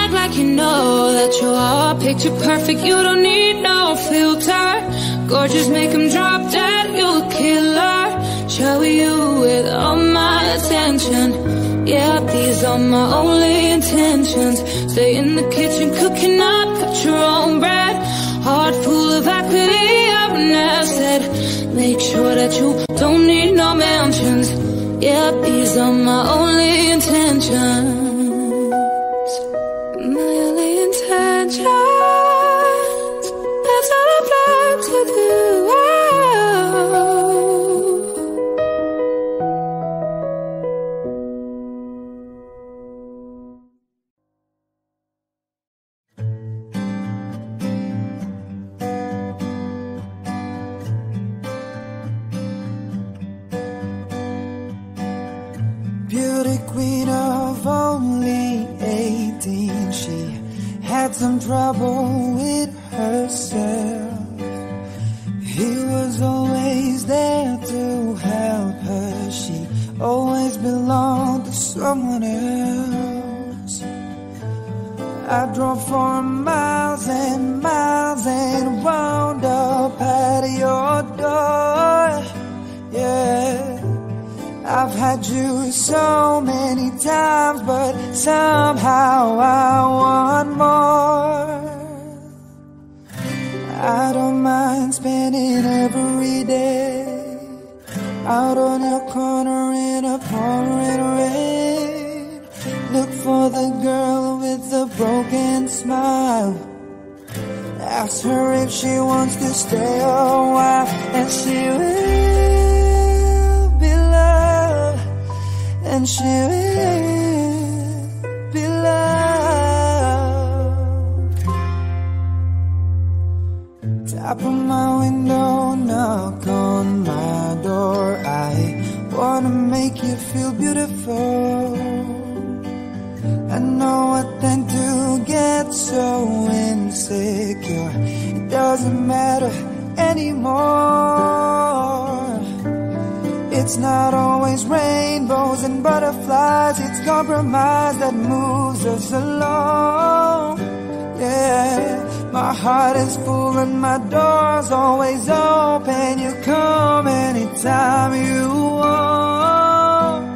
Act like you know that you are picture perfect. You don't need no filter. Gorgeous, make them drop dead. You're a killer. Show you with all my attention. Yeah, these are my only intentions. Stay in the kitchen, cooking up, cut your own bread. Heart full of equity, I'm an asset. Make sure that you don't need no mentions. Yeah, these are my only intentions. Beauty queen of only 18, she had some trouble with herself. He was always there to help her. She always belonged to someone else. I drove for miles and miles and wound up at your door. Yeah. I've had you so many times, but somehow I want more. I don't mind spending every day out on a corner in a pouring rain. Look for the girl with the broken smile. Ask her if she wants to stay a while, and she will. And she will be loved. Tap on my window, knock on my door. I wanna make you feel beautiful. I know what then to get so insecure. It doesn't matter anymore. It's not always rainbows and butterflies. It's compromise that moves us along. Yeah, my heart is full and my door's always open. You come anytime you want.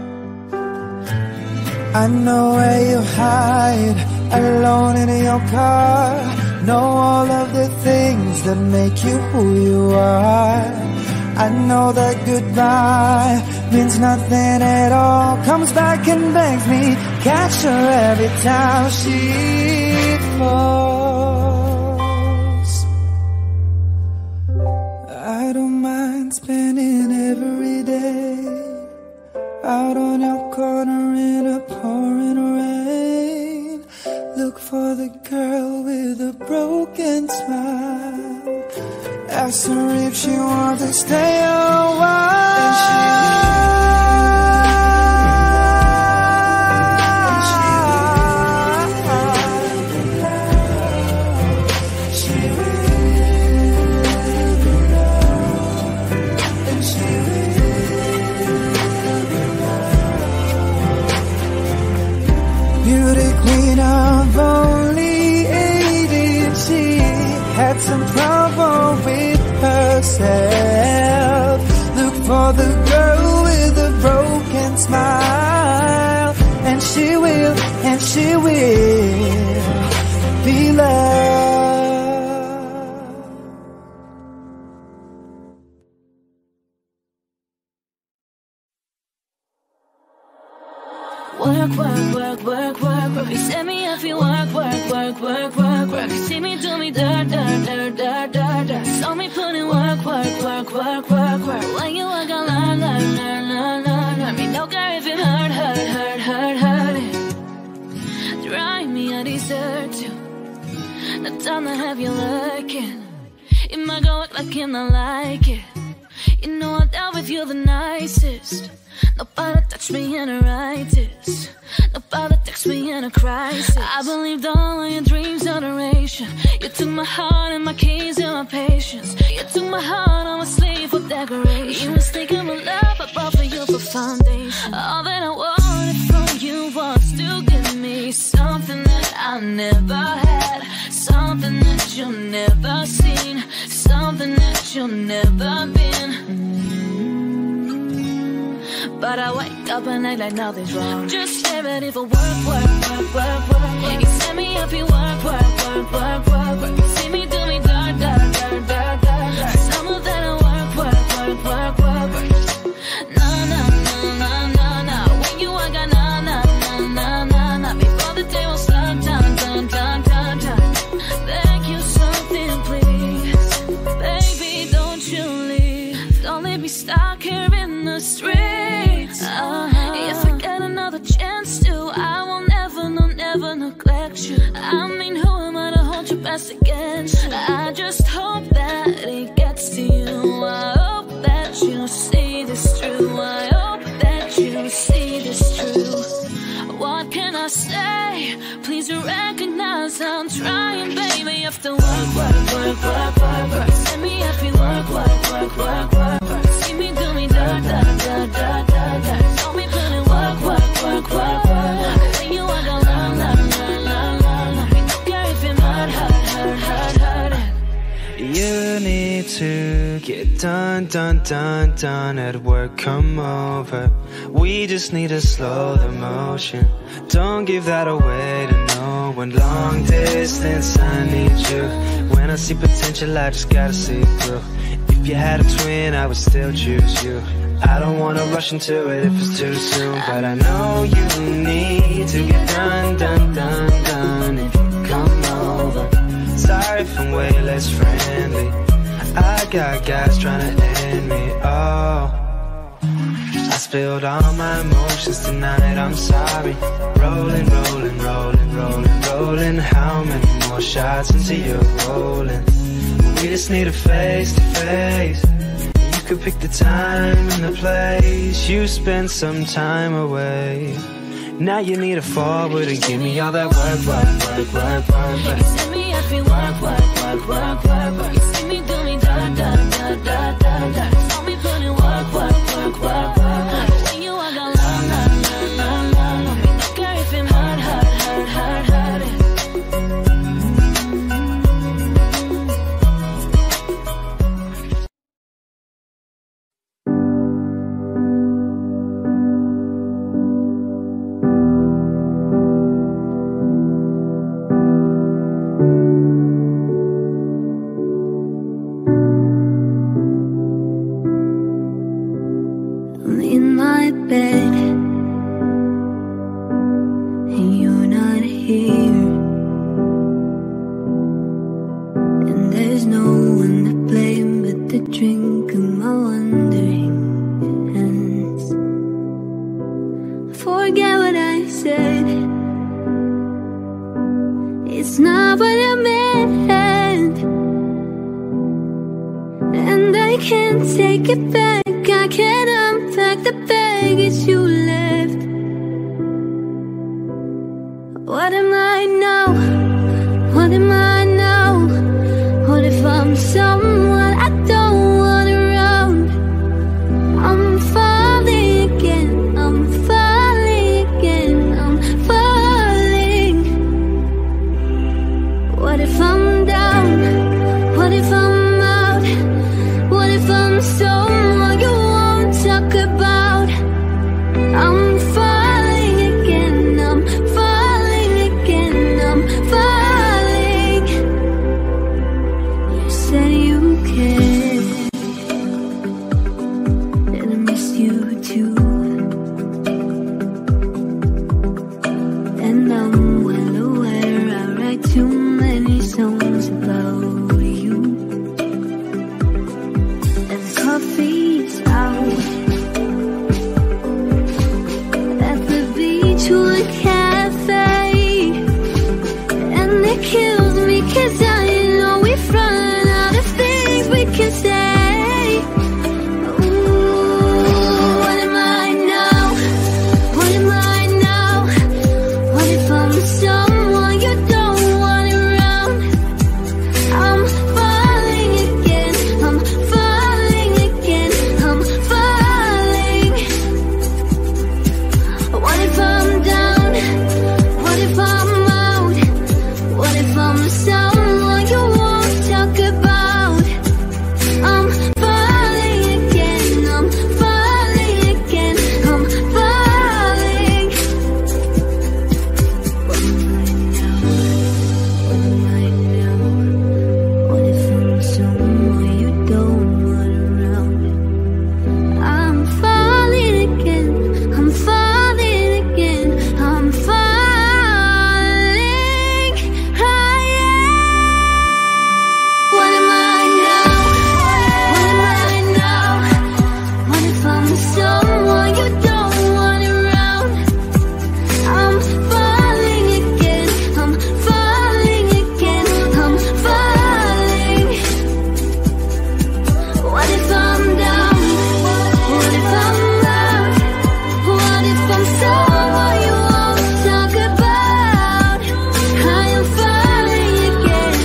I know where you hide, alone in your car. Know all of the things that make you who you are. I know that goodbye means nothing at all. Comes back and begs me, catch her every time she falls. I don't mind spending every day out on your corner in a pouring rain. Look for the girl with a broken smile. Ask her if she wants to stay a while. And she will. She will. And she will. Beauty queen of only 18, she had some trouble with herself. Look for the girl with a broken smile, and she will be loved. Work, work, work, work, work, baby, set me up, you work, work. work, work, work, work. See me do me dirt, dirt, dirt, dirt, dirt, dirt. Saw me put in work, work, work, work, work, work. When you walk on, learn, learn, learn, learn, learn, learn. Me no care if it hurt, hurt, hurt, hurt, hurt it. Try me, I deserve you. No time to have you lurking. You might go act like you not like it. You know I dealt with you the nicest. Nobody touched me in a righteous. Nobody text me in a crisis. I believed all of your dreams and duration. You took my heart and my keys and my patience. You took my heart on my sleeve for decoration. You was taking my love, I brought for you for foundation. All that I wanted from you was to give me something that I never had, something that you've never seen, something that you've never been. But I wake up and act like nothing's wrong. Just stay ready for work, work, work, work, work, work. You set me up, you work, work, work, work, work, work. You see me do me dirt, dirt, dirt, dirt, dirt, dirt. Some of that I work, work, work, work, work, work. No, no, no, no, no, no. When you work, I no, no, no, no, no, no. Before the day was slowed down, down, down, down, down. Thank you something, please. Baby, don't you leave. Don't let me stuck here in the street. If I get another chance to, I will never, no, never neglect you. I mean, who am I to hold your best against you? I just hope that it gets to you. I hope that you see this through. I hope that you see this through. What can I say? Please recognize I'm trying, baby. After work, work, work, work, work, work. Send me up, you work, work, work, work, work, work. See me do me da, da, da, da, da. Don't be putting work, work, work, work, work. When you walk on, la, la, la, la, la, la. We don't care if you're not hurt, hurt, hurt, hurt it. You need to get done, done, done, done at work, come over. We just need to slow the motion. Don't give that away to no one. Long distance, I need you. When I see potential, I just gotta see it through. If you had a twin, I would still choose you. I don't wanna rush into it if it's too soon, but I know you need to get done, done, done, done. If you come over, sorry if I'm way less friendly. I got guys trying to end me. Oh, I spilled all my emotions tonight, I'm sorry. Rolling, rolling, rolling, rolling, rolling. How many more shots until you're rolling? We just need a face to face. You could pick the time and the place. You spend some time away. Now you need to forward and give me all that work, work, work, work, work, work. You send me every work, work, work, work, work, work. You see me do me da, da, da, da, da, da. Saw me putting work, work, work, work, work. When you walk on, la, la, la, la, la, la. Me no care if I'm hurt, hurt, hurt, hurt, hurt it. I'm falling again, I'm falling again. kills me, 'cause I know we've run out of things we can say. Ooh, what am I now? What am I now? What if I'm someone you don't want around? I'm falling again, I'm falling again, I'm falling. What if I'm down? What if I'm from someone you won't talk about? I'm falling again, I'm falling again, I'm falling. What am I now? What am I now? What if I'm someone you don't want around? I'm falling again, I'm falling again, I'm falling. Someone you don't want around. I'm falling again, I'm falling again, I'm falling. What if I'm down? What if I'm out? What if I'm someone you won't talk about? I am falling again,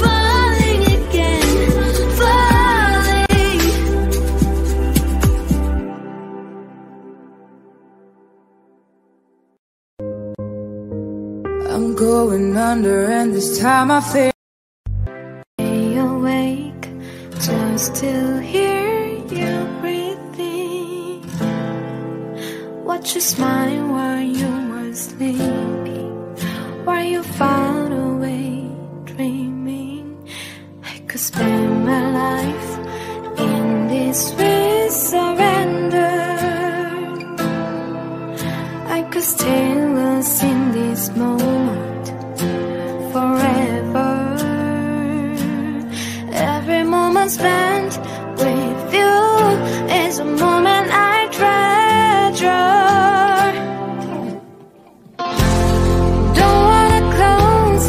falling again, falling. I'm going under, and this time I feel. Stay awake just to hear you breathing. Watch you smile while you were sleeping, while you found a way dreaming. I could spend my life in this way, surrender. I could stay lost in this moment forever. Every moment spent with you is a moment I treasure. Don't wanna close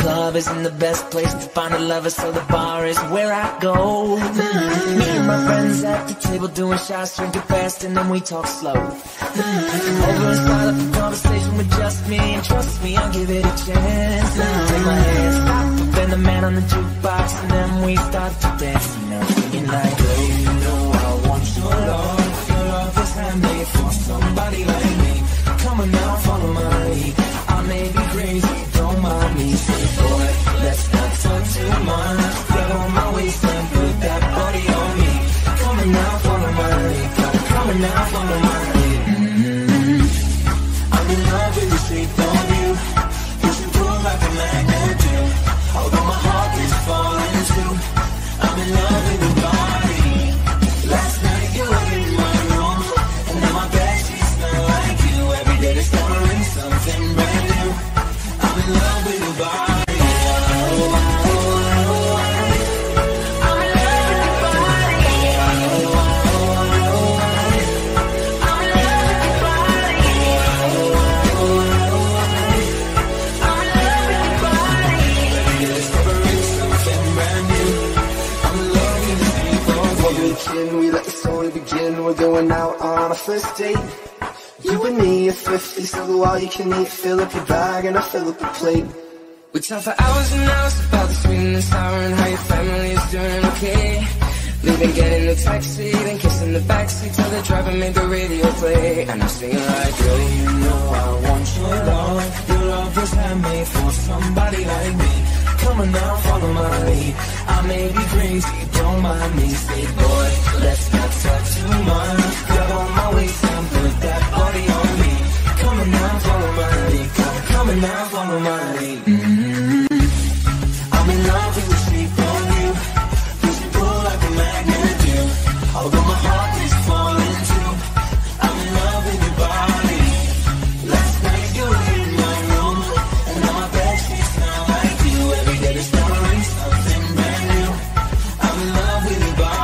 club isn't the best place to find a lover, so the bar is where I go. Me and my friends at the table doing shots, drinking fast, and then we talk slow. Over and start up a conversation with just me, and trust me, I'll give it a chance. Take my hand, stop, and then the man on the jukebox, and then we start to dance. You know, singing like, girl, you know I want your love is handmade for somebody like me. Come on now, follow my lead. I may be crazy, don't mind me. Say, boy, let's not talk too much. Grab on my waist and put that body on me. Come on now, follow my lead. Come on now, follow my lead. I'm in love with the shape of you. You should pull like a magnet do. Although my heart is falling too, I'm in love with your body. Last night you were in my room, and now my bed sheets smell like you. Every day discovering something brand new. I'm in love with your body. I'm in love with your body. I'm in love with your body. I'm in love with your body. Every day discovering something brand new. I'm in love with the shape of you. We like the song to begin. We're going out on our first date. You and me are thrifty, so do all you can eat. Fill up your bag and I fill up your plate. We talk for hours and hours about the sweet and the sour and how your family is doing okay. Leaving, getting the taxi, then kissing the backseat till the driver made the radio play. And I'm singing like, girl, you know I want your love. Your love was handmade for somebody like me. Come on now, follow my lead. I may be crazy, don't mind me. Say, boy, let's not talk too much. Grab on my waist and put that body on me. Come on now, follow my lead. Come on now, follow my lead. I'm in love with the shape of you. You should pull like a magnet do. Although my heart is falling too, I'm in love with your body. Last night you were in my room, and now my bed sheets smell like you. Every day discovering something brand new. I'm in love with your body.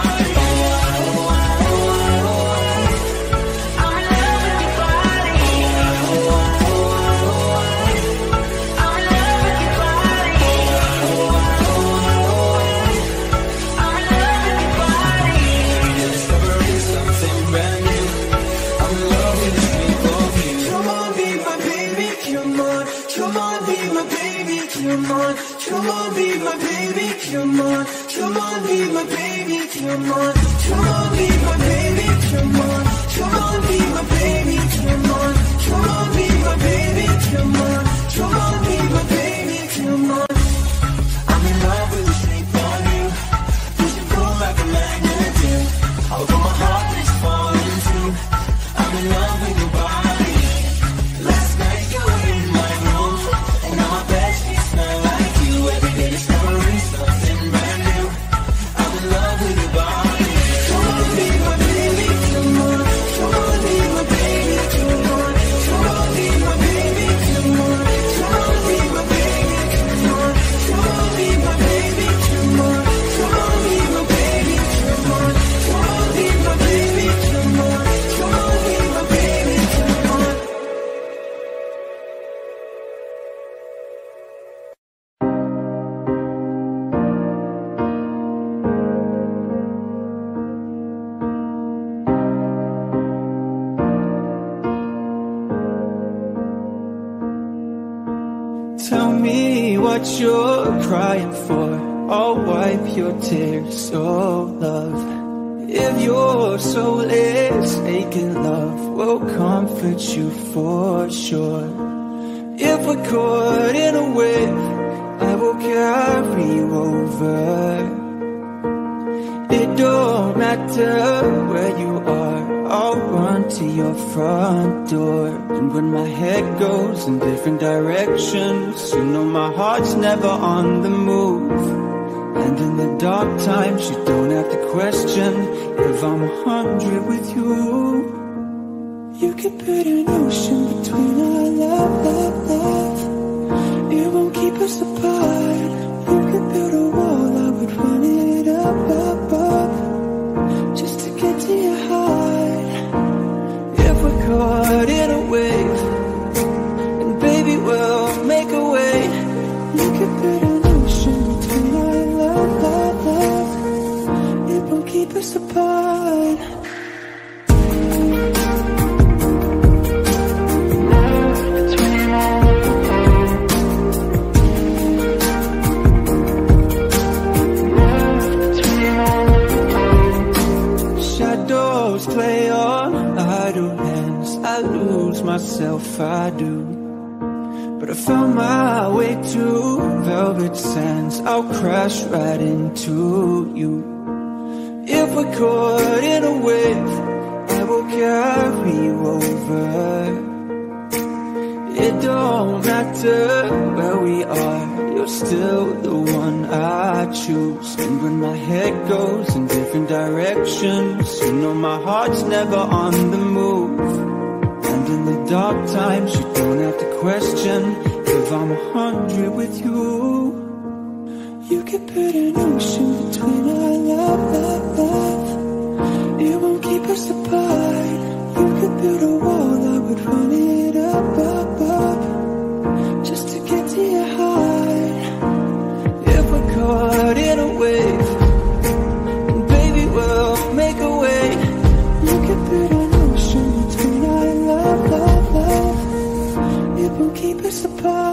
Come on, be my baby, come on. Come on, be my baby, come on. Come on, be my baby, come on. Come on, be my baby, come on. Come on, be my baby, come on. Come on, be my baby, come on. I'm in love with the shape of you. You should pull like a magnet do. Although my heart is falling too, I'm in love with your body. Last night you were in my room, and now my bed sheets smell like. Every day discovering something brand new. I'm in love with your body. Come on, be my baby, come on. Come on, be my baby, come on. Come on, be my baby, come on. Come on, be my baby, come on. Come on, be my baby, come on. Come on, be my baby, come on. Come on, be my baby, come on. Come on, be my baby, come on. What you're crying for, I'll wipe your tears, oh love. If your soul is aching, love will comfort you for sure. If we're caught in a wave, I will carry you over. It don't matter where you are, I'll run to your front door. And when my head goes in different directions, you know my heart's never on the move. And in the dark times, you don't have to question if I'm 100 with you. You can put an ocean between our love, love, love. It won't keep us apart. You can build a wall, I would run it up, up, up, just to get to your heart. If we're caught in a wave, and baby, we'll make a way. You could be us apart. Shadows play on idle hands. I lose myself, I do. But I found my way to velvet sands. I'll crash right into you. If we're caught in a wave, it will carry you over. It don't matter where we are, you're still the one I choose. And when my head goes in different directions, you know my heart's never on the move. In the dark times, you don't have to question if I'm 100 with you. You can put an ocean between our love. It won't keep us apart. You could build a wall, I would run it up, just to get to your heart. If we're caught in a wave, and baby, we'll make a way. You could put an ocean between our love. Love, love, it will keep us apart.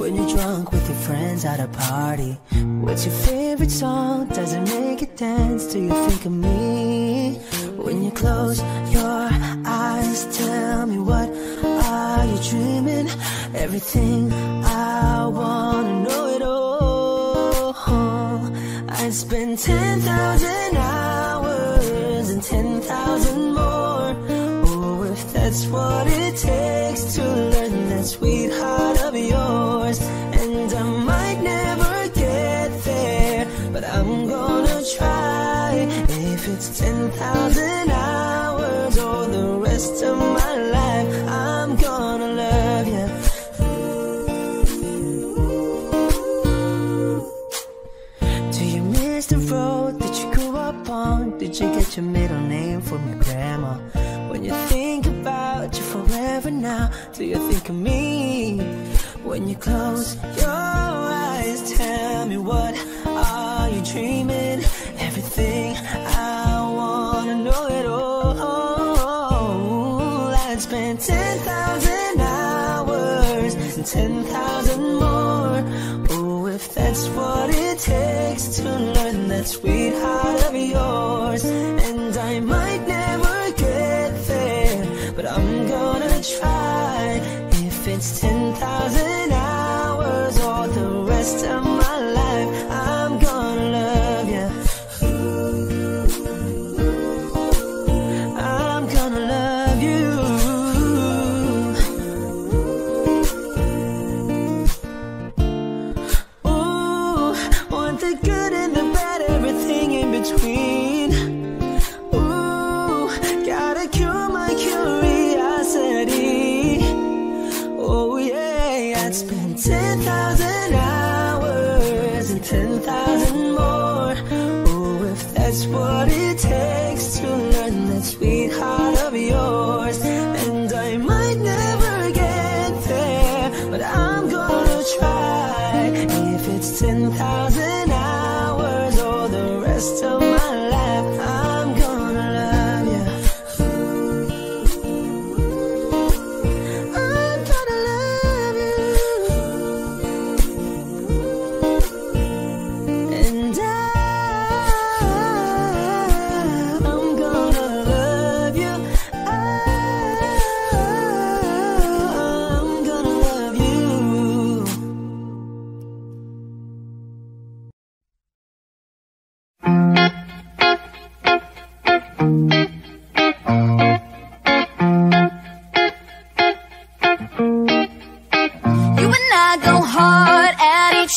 When you're drunk with your friends at a party, what's your favorite song? Does it make you dance? Do you think of me? When you close your eyes, tell me, what are you dreaming? Everything I wanna know it all. I'd spend 10,000 hours and 10,000 more. Oh, if that's what it takes to learn that sweetheart of yours. And I might never get there, but I'm gonna try. If it's 10,000 hours or the rest of my life, I'm gonna love you. Do you miss the road that you grew up on? Did you get your middle name from your grandma? When you think about you forever now, do you think of me? When you close your eyes, tell me, what are you dreaming? Everything I wanna know it all. I'd spend 10,000 hours and 10,000 more. Oh, if that's what it takes to learn that sweetheart of yours. And I might never get there, but I'm gonna try. If it's 10,000 hours or the rest of my life, I'm gonna love you. I'm gonna love you. Ooh, want the good and the bad, everything in between. Ooh, gotta cure my curiosity. Oh yeah, I'd spend 10,000 hours and 10,000 more. Oh, if that's what it takes to learn that sweetheart of yours. And I might never get there, but I'm gonna try. If it's 10,000 hours or the rest of my life, I'm gonna love you. And I'm gonna love you.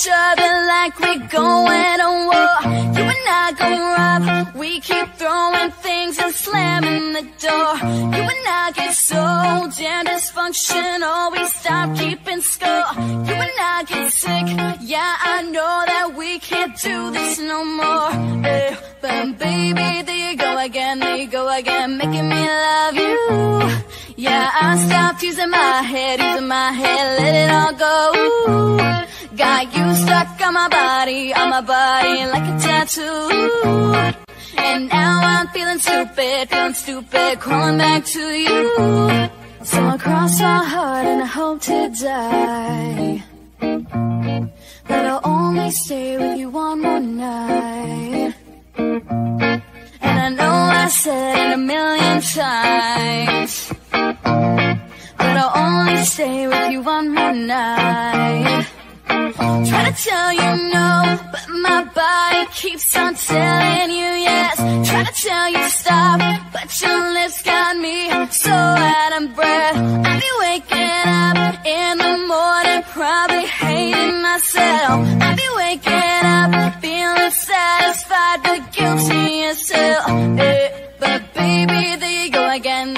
each other like we're going to war. You and I gon' rob. We keep throwing things and slamming the door. You and I get so damn dysfunctional. We stop keeping score. You and I get sick. Yeah, I know that we can't do this no more. But baby, there you go again, there you go again, making me love you. Yeah, I stopped using my head, let it all go. Got you stuck on my body, like a tattoo. And now I'm feeling stupid, crawling back to you. So I cross my heart and I hope to die that I'll only stay with you one more night. And I know I said it a million times, but I'll only stay with you one more night. Try to tell you no, but my body keeps on telling you yes. Try to tell you stop, but your lips got me so out of breath. I be waking up in the morning, probably hating myself. I be waking up feeling satisfied, but guilty as still. But baby, there you go again,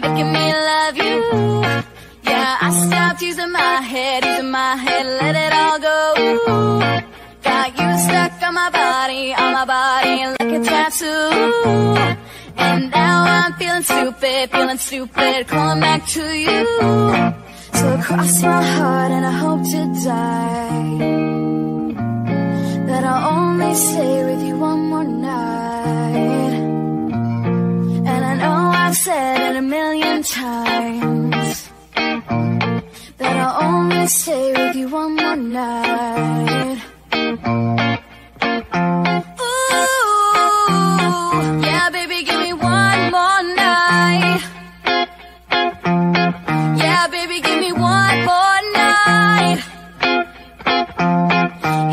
making me love you. Yeah, I stopped using my head, let it all go. Got you stuck on my body, like a tattoo. And now I'm feeling stupid, calling back to you. So I cross my heart and I hope to die that I'll only stay with you one more night. And I know I've said it a million times that I'll only stay with you one more night. Ooh, yeah, baby, give me one more night. Yeah, baby, give me one more night.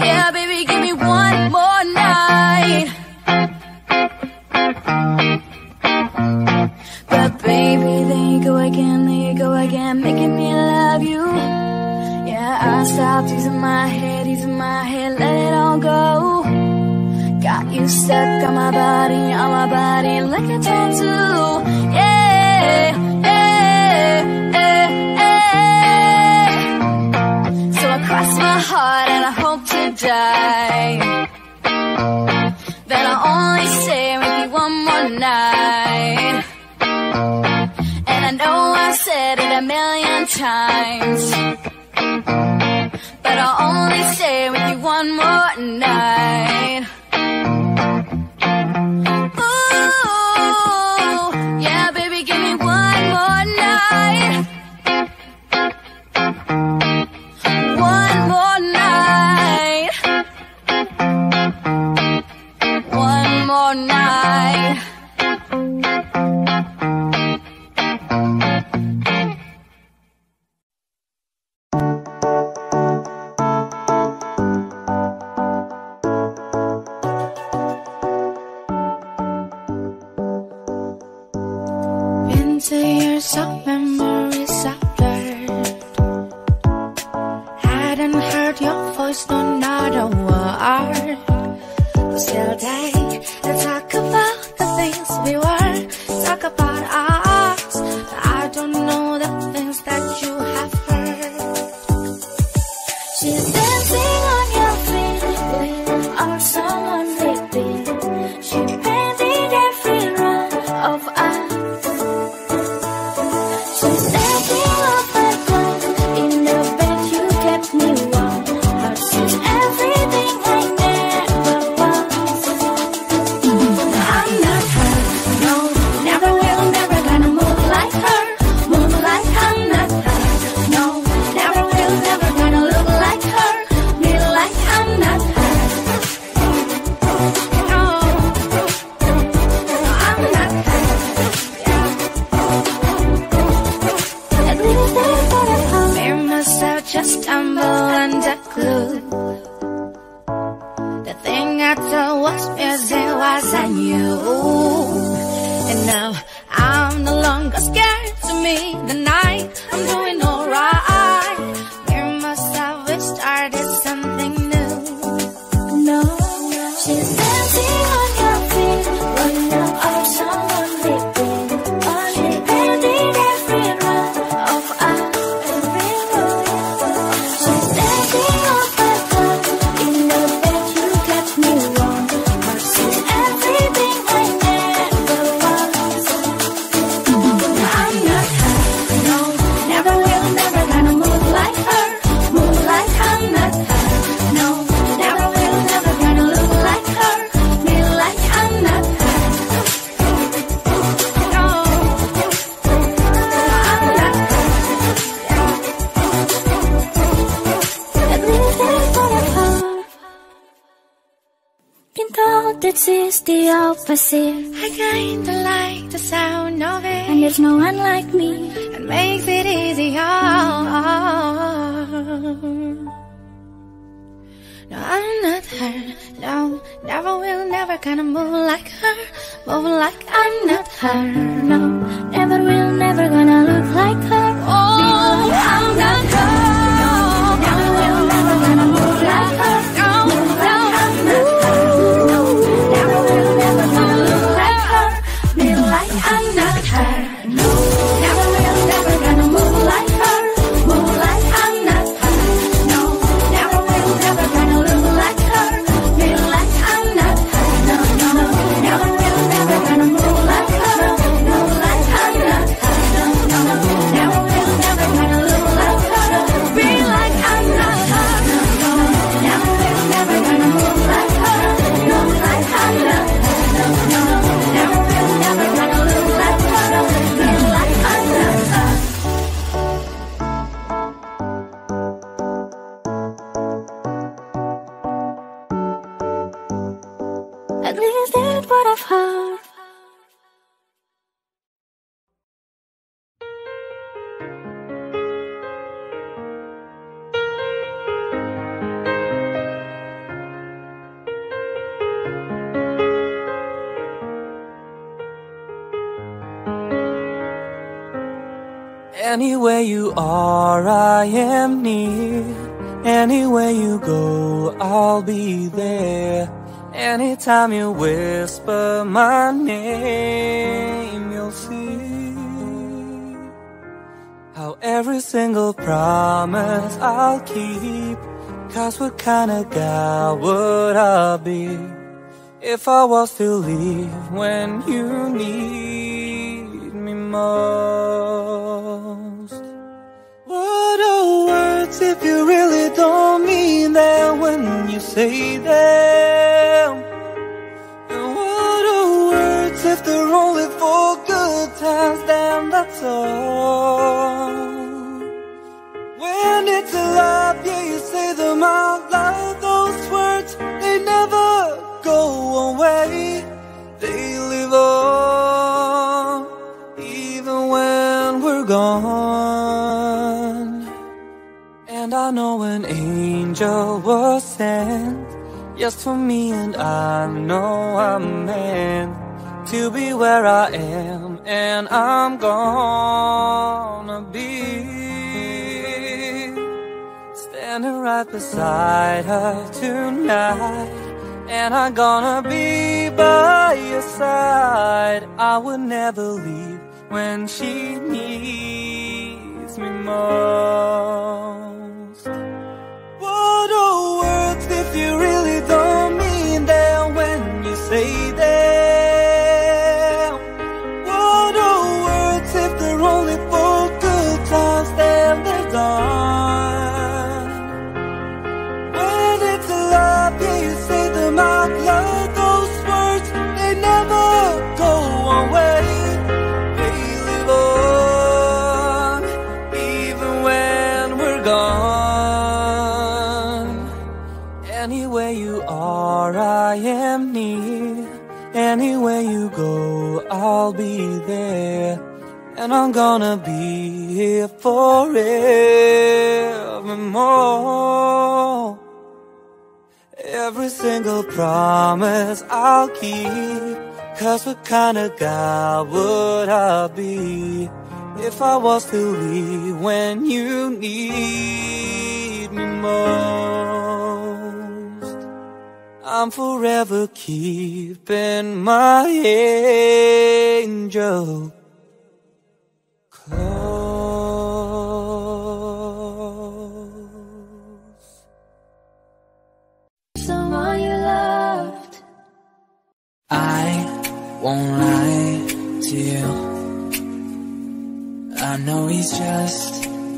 Yeah, baby, give me one more night. But baby, there you go again, making me love you. Yeah, I stopped using my head, let it all go. Got you stuck on my body, like a tattoo. Yeah, So I cross my heart and I hope to die that I'll only stay with you one more night. And I know I've said it a million times, but I'll only stay with you one more night. Ooh, yeah, baby, give me one more night. One more night. One more night. Some memories I've blurred. Hadn't heard your voice, no, not a word. But still day to talk about the things we were, talk about us, but I don't know the things that you have heard. She's dancing on your feet with or someone leaping. She painted every round of us. Everything I never was. that sees the opposite. I kinda like the sound of it, and there's no one like me that makes it easier. No, I'm not her, no, never will, never gonna move like her, move like I'm not her, no, never will, never gonna look like her, oh, I'm not her. Anywhere you are, I am near. Anywhere you go, I'll be there. Anytime you whisper my name, you'll see how every single promise I'll keep. 'Cause what kind of guy would I be if I was to leave when you need me most? What are words if you really don't mean them when you say them? And what are words if they're only for good times? Damn, that's all. When it's a love, yeah, you say them out loud. Those words, they never go away. They live on, even when we're gone. And I know an angel was sent just for me, and I know I'm meant to be where I am, and I'm gonna be standing right beside her tonight, and I'm gonna be by your side. I would never leave when she needs me more. What are words if you really don't mean them when you say them? What are words if they're only for good times? Then they're gone. When it's a love, yeah, you say them out loud. Those words, they never go away. They live on, even when we're gone. Anywhere you are, I am near. Anywhere you go, I'll be there. And I'm gonna be here forevermore. Every single promise I'll keep. 'Cause what kind of guy would I be if I was to leave when you need me most? I'm forever keeping my angel close. Someone you loved. I won't lie to you. I know he's just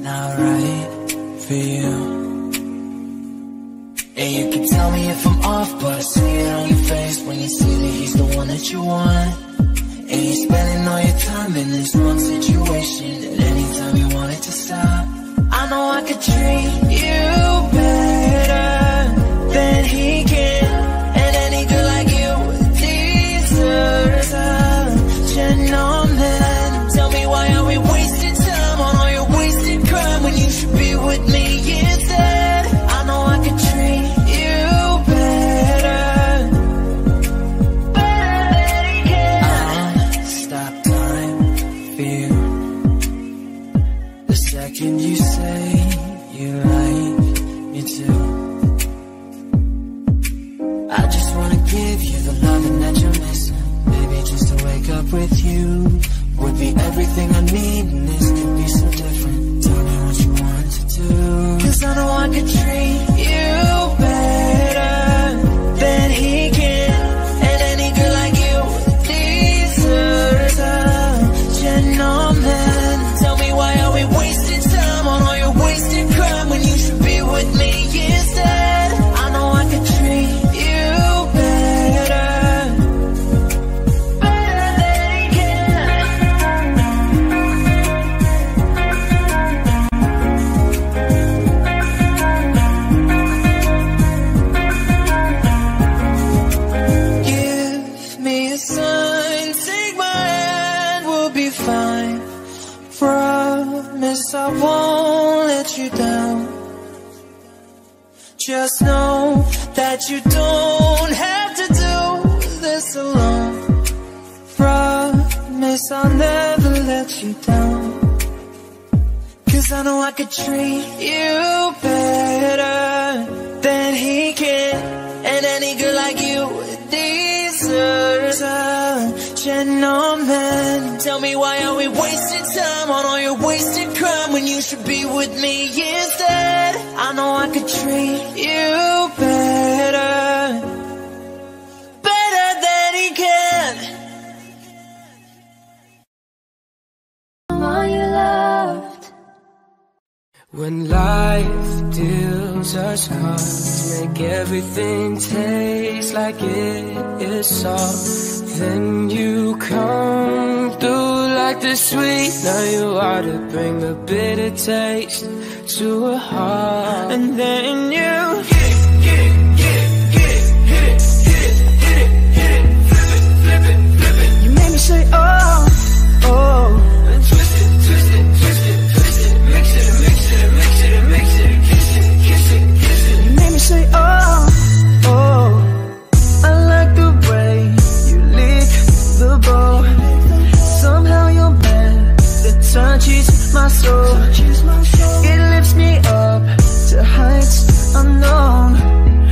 not right for you. And you can tell me if I'm off, but I see it on your face when you see that he's the one that you want. And you're spending all your time in this wrong situation, and anytime you want it to stop. I know I could treat you better than he can, and any girl like you Just know that you don't have to do this alone. Promise I'll never let you down, 'cause I know I could treat you better than he can, and any girl like you deserves a gentleman. Tell me, why are we wasting time on all your wasted crime when you should be with me instead? I know I could treat you better, better than he can. All you loved. When life deals us cards, make everything taste like it is salt. Then you come through like the sweet. Now you are to bring the bitter taste to a heart. And then you hit it, you made me say oh, oh. And twist it, mix it, kiss it. You made me say oh, oh. I like the way you lick the bowl. Somehow you're bad, the touches my soul. It lifts me up to heights unknown.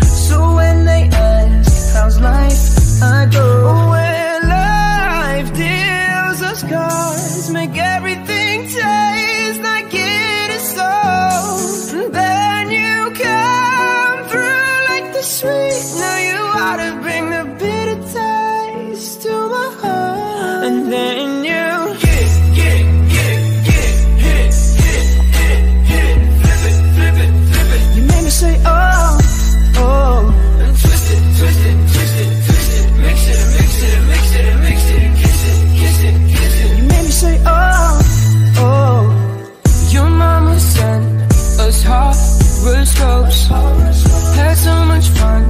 So when they ask how's life, I go. When life deals us cards, make everything taste like it is so. And then you come through like the sweet. Now you ought to bring the bitter taste to my heart. And then you say oh, oh. And twist it, mix it, kiss it. You made me say oh, oh. Your mama sent us horoscopes. Had so much fun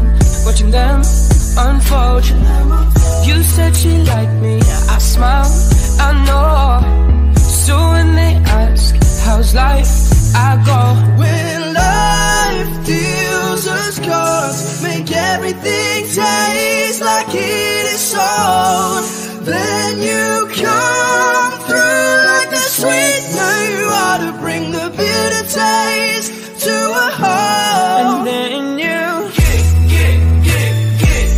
watching them unfold. You said she liked me, I smiled, I know. So when they ask how's life, I go. When life deals us cards, make everything taste like it is so. Then you come through like the sweet. Now you ought to bring the bitter taste to a heart. And then you hit it, flip it.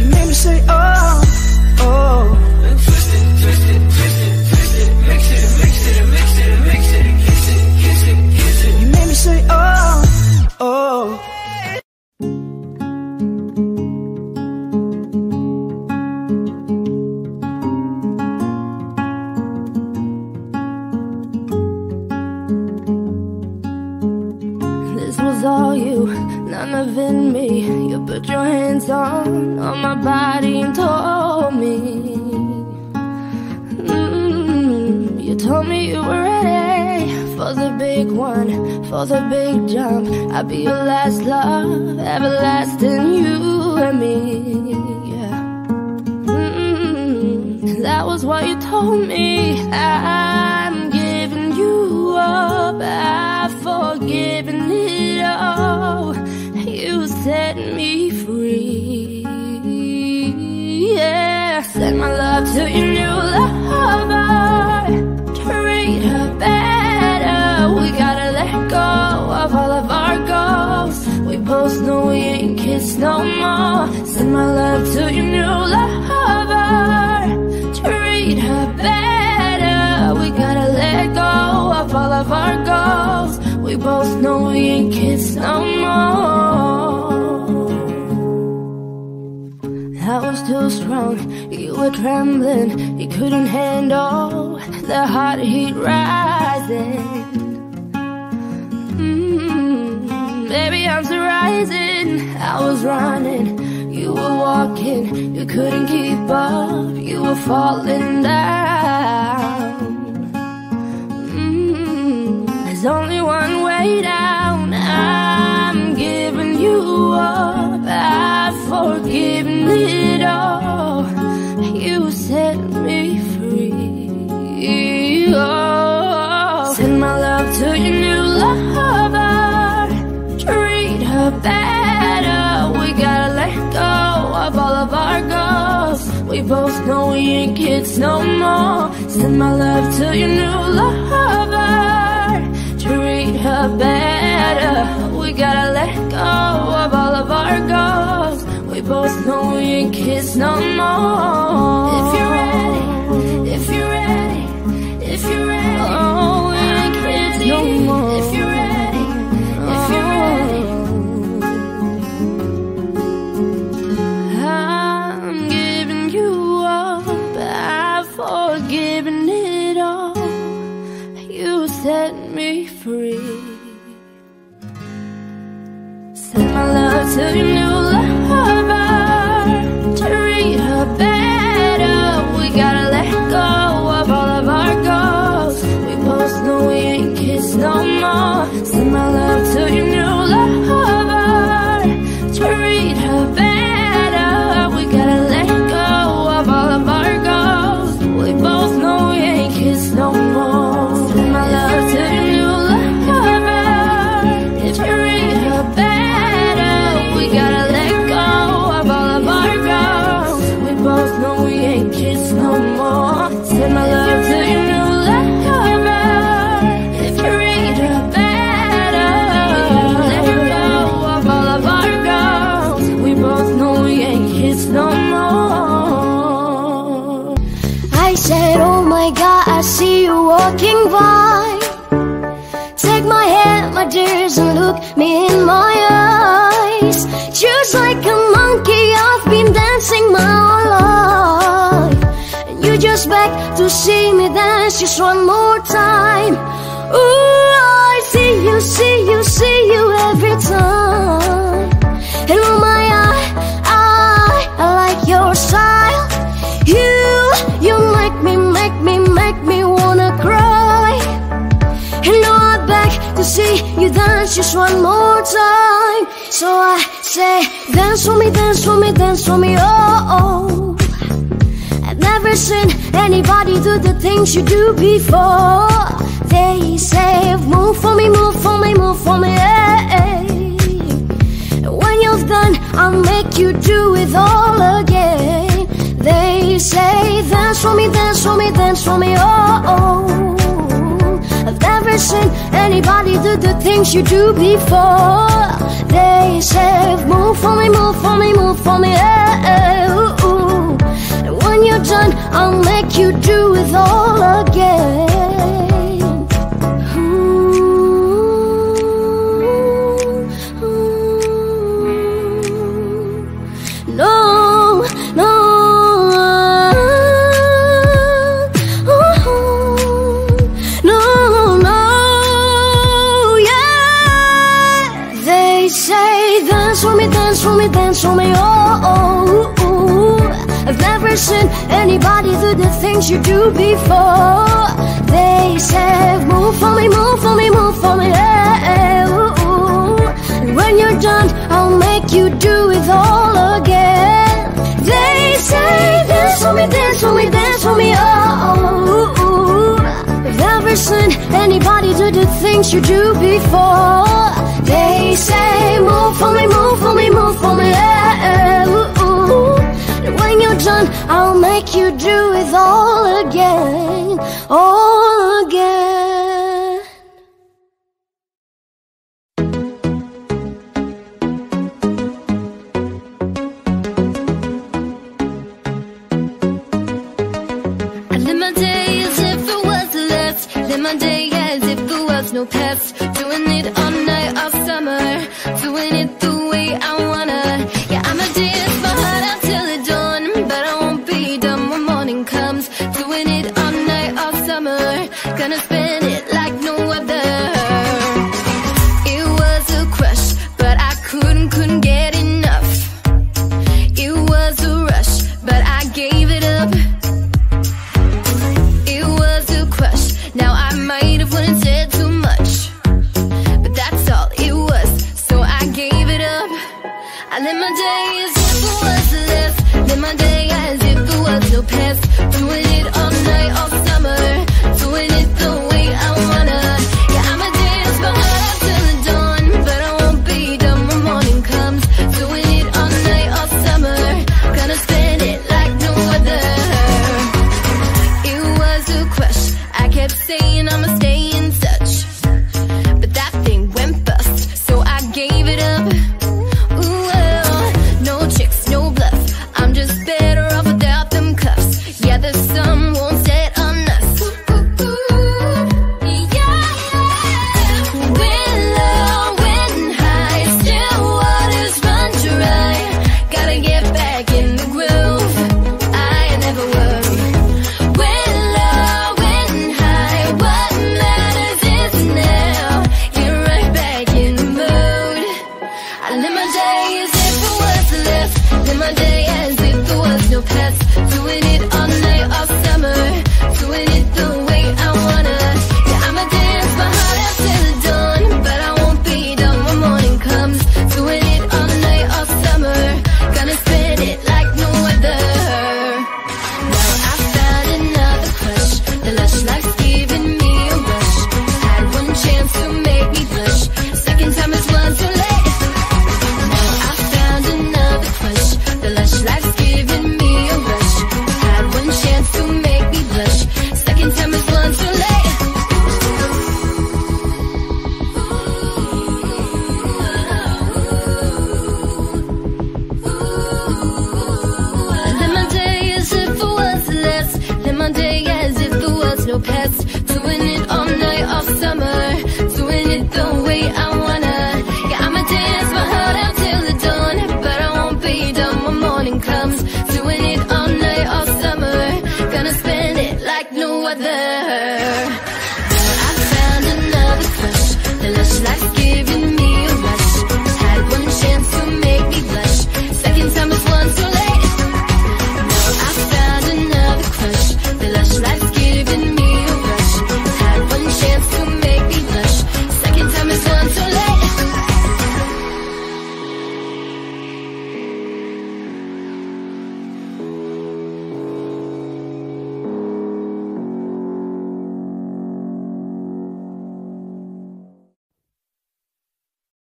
You made me say oh, oh. You made me say oh, oh. This was all you, none of it me. You put your hands on my body and told me. You told me you were ready for the big one, for the big jump. I'll be your last love, everlasting, you and me, yeah. That was what you told me. I'm giving you up, I've forgiven it all. You set me free, yeah. Send my love to your new lover, treat her better. We gotta let go of all of our goals. We both know we ain't kids no more. Send my love to your new lover, treat her better. We gotta let go of all of our goals. We both know we ain't kids no more. I was too strong, you were trembling. You couldn't handle the hot heat rising. Baby, I'm so rising. I was running, you were walking. You couldn't keep up, you were falling down. There's only one way down. I'm giving you up, I've forgiven it all. You set me free. Oh, send my love to you. We both know we ain't kids no more. Send my love to your new lover, treat her better. We gotta let go of all of our goals. We both know we ain't kids no more. If you're ready, if you're ready, if you're ready, oh, we ain't kids no more. If you're ready, if you're ready, I'm giving you up, I've forgiven it all. You set me free. Send my love to your new love. Send my love to your new lover, treat her better. We gotta let go of all of our goals. We both know we ain't kissed no more. Send my love to your new lover, treat her better. We gotta let go of all of our goals. We both know we ain't kissed no more. Send my love to your new walking by. Take my hand, my dears, and look me in my eyes. Just like a monkey, I've been dancing my whole life, and you just beg to see me dance just one more time. Ooh, I see you, see you, see you every time. And oh my, I like your style. You make me wanna cry. And now I'm back to see you dance just one more time. So I say, dance for me, dance for me, dance for me, oh, oh. I've never seen anybody do the things you do before. They say, move for me, move for me, move for me, hey, hey. And when you've done, I'll make you do it all again. They say, dance for me, dance for me, dance for me, oh, oh. I've never seen anybody do the things you do before. They say, move for me, move for me, move for me, eh, eh, ooh, ooh. And when you're done, I'll make you do it all again. Dance for me, oh, oh, oh. I've never seen anybody do the things you do before. They say, move for me, move for me, move for me, eh, eh, ooh, ooh. And when you're done, I'll make you do it all again. They say, dance for me, dance for me, dance for me, oh, oh, oh. I've never seen anybody do the things you do before. They say, move for me, move for me, move for me, yeah, ooh, ooh. And when you're done, I'll make you do it all again, all again. I live my day as if it was the last. Live my day as if there was no past. Doing it all night of summer, doing it the way I wanna. Yeah, I'ma dance my heart out till the dawn, but I won't be done when morning comes. Doing it all night of summer, gonna spend it like no other. It was a crush, but I couldn't get enough. It was a rush, but I gave it up. It was a crush, now I might have went and said too much. I live my day as if it was the last. Live my day as if there was no past. Doing it all night, all summer. Doing it the way I wanna. Yeah, I'ma dance my heart out till the dawn, but I won't be done when morning comes. Doing it all night, all summer. Gonna spend it like no other. her.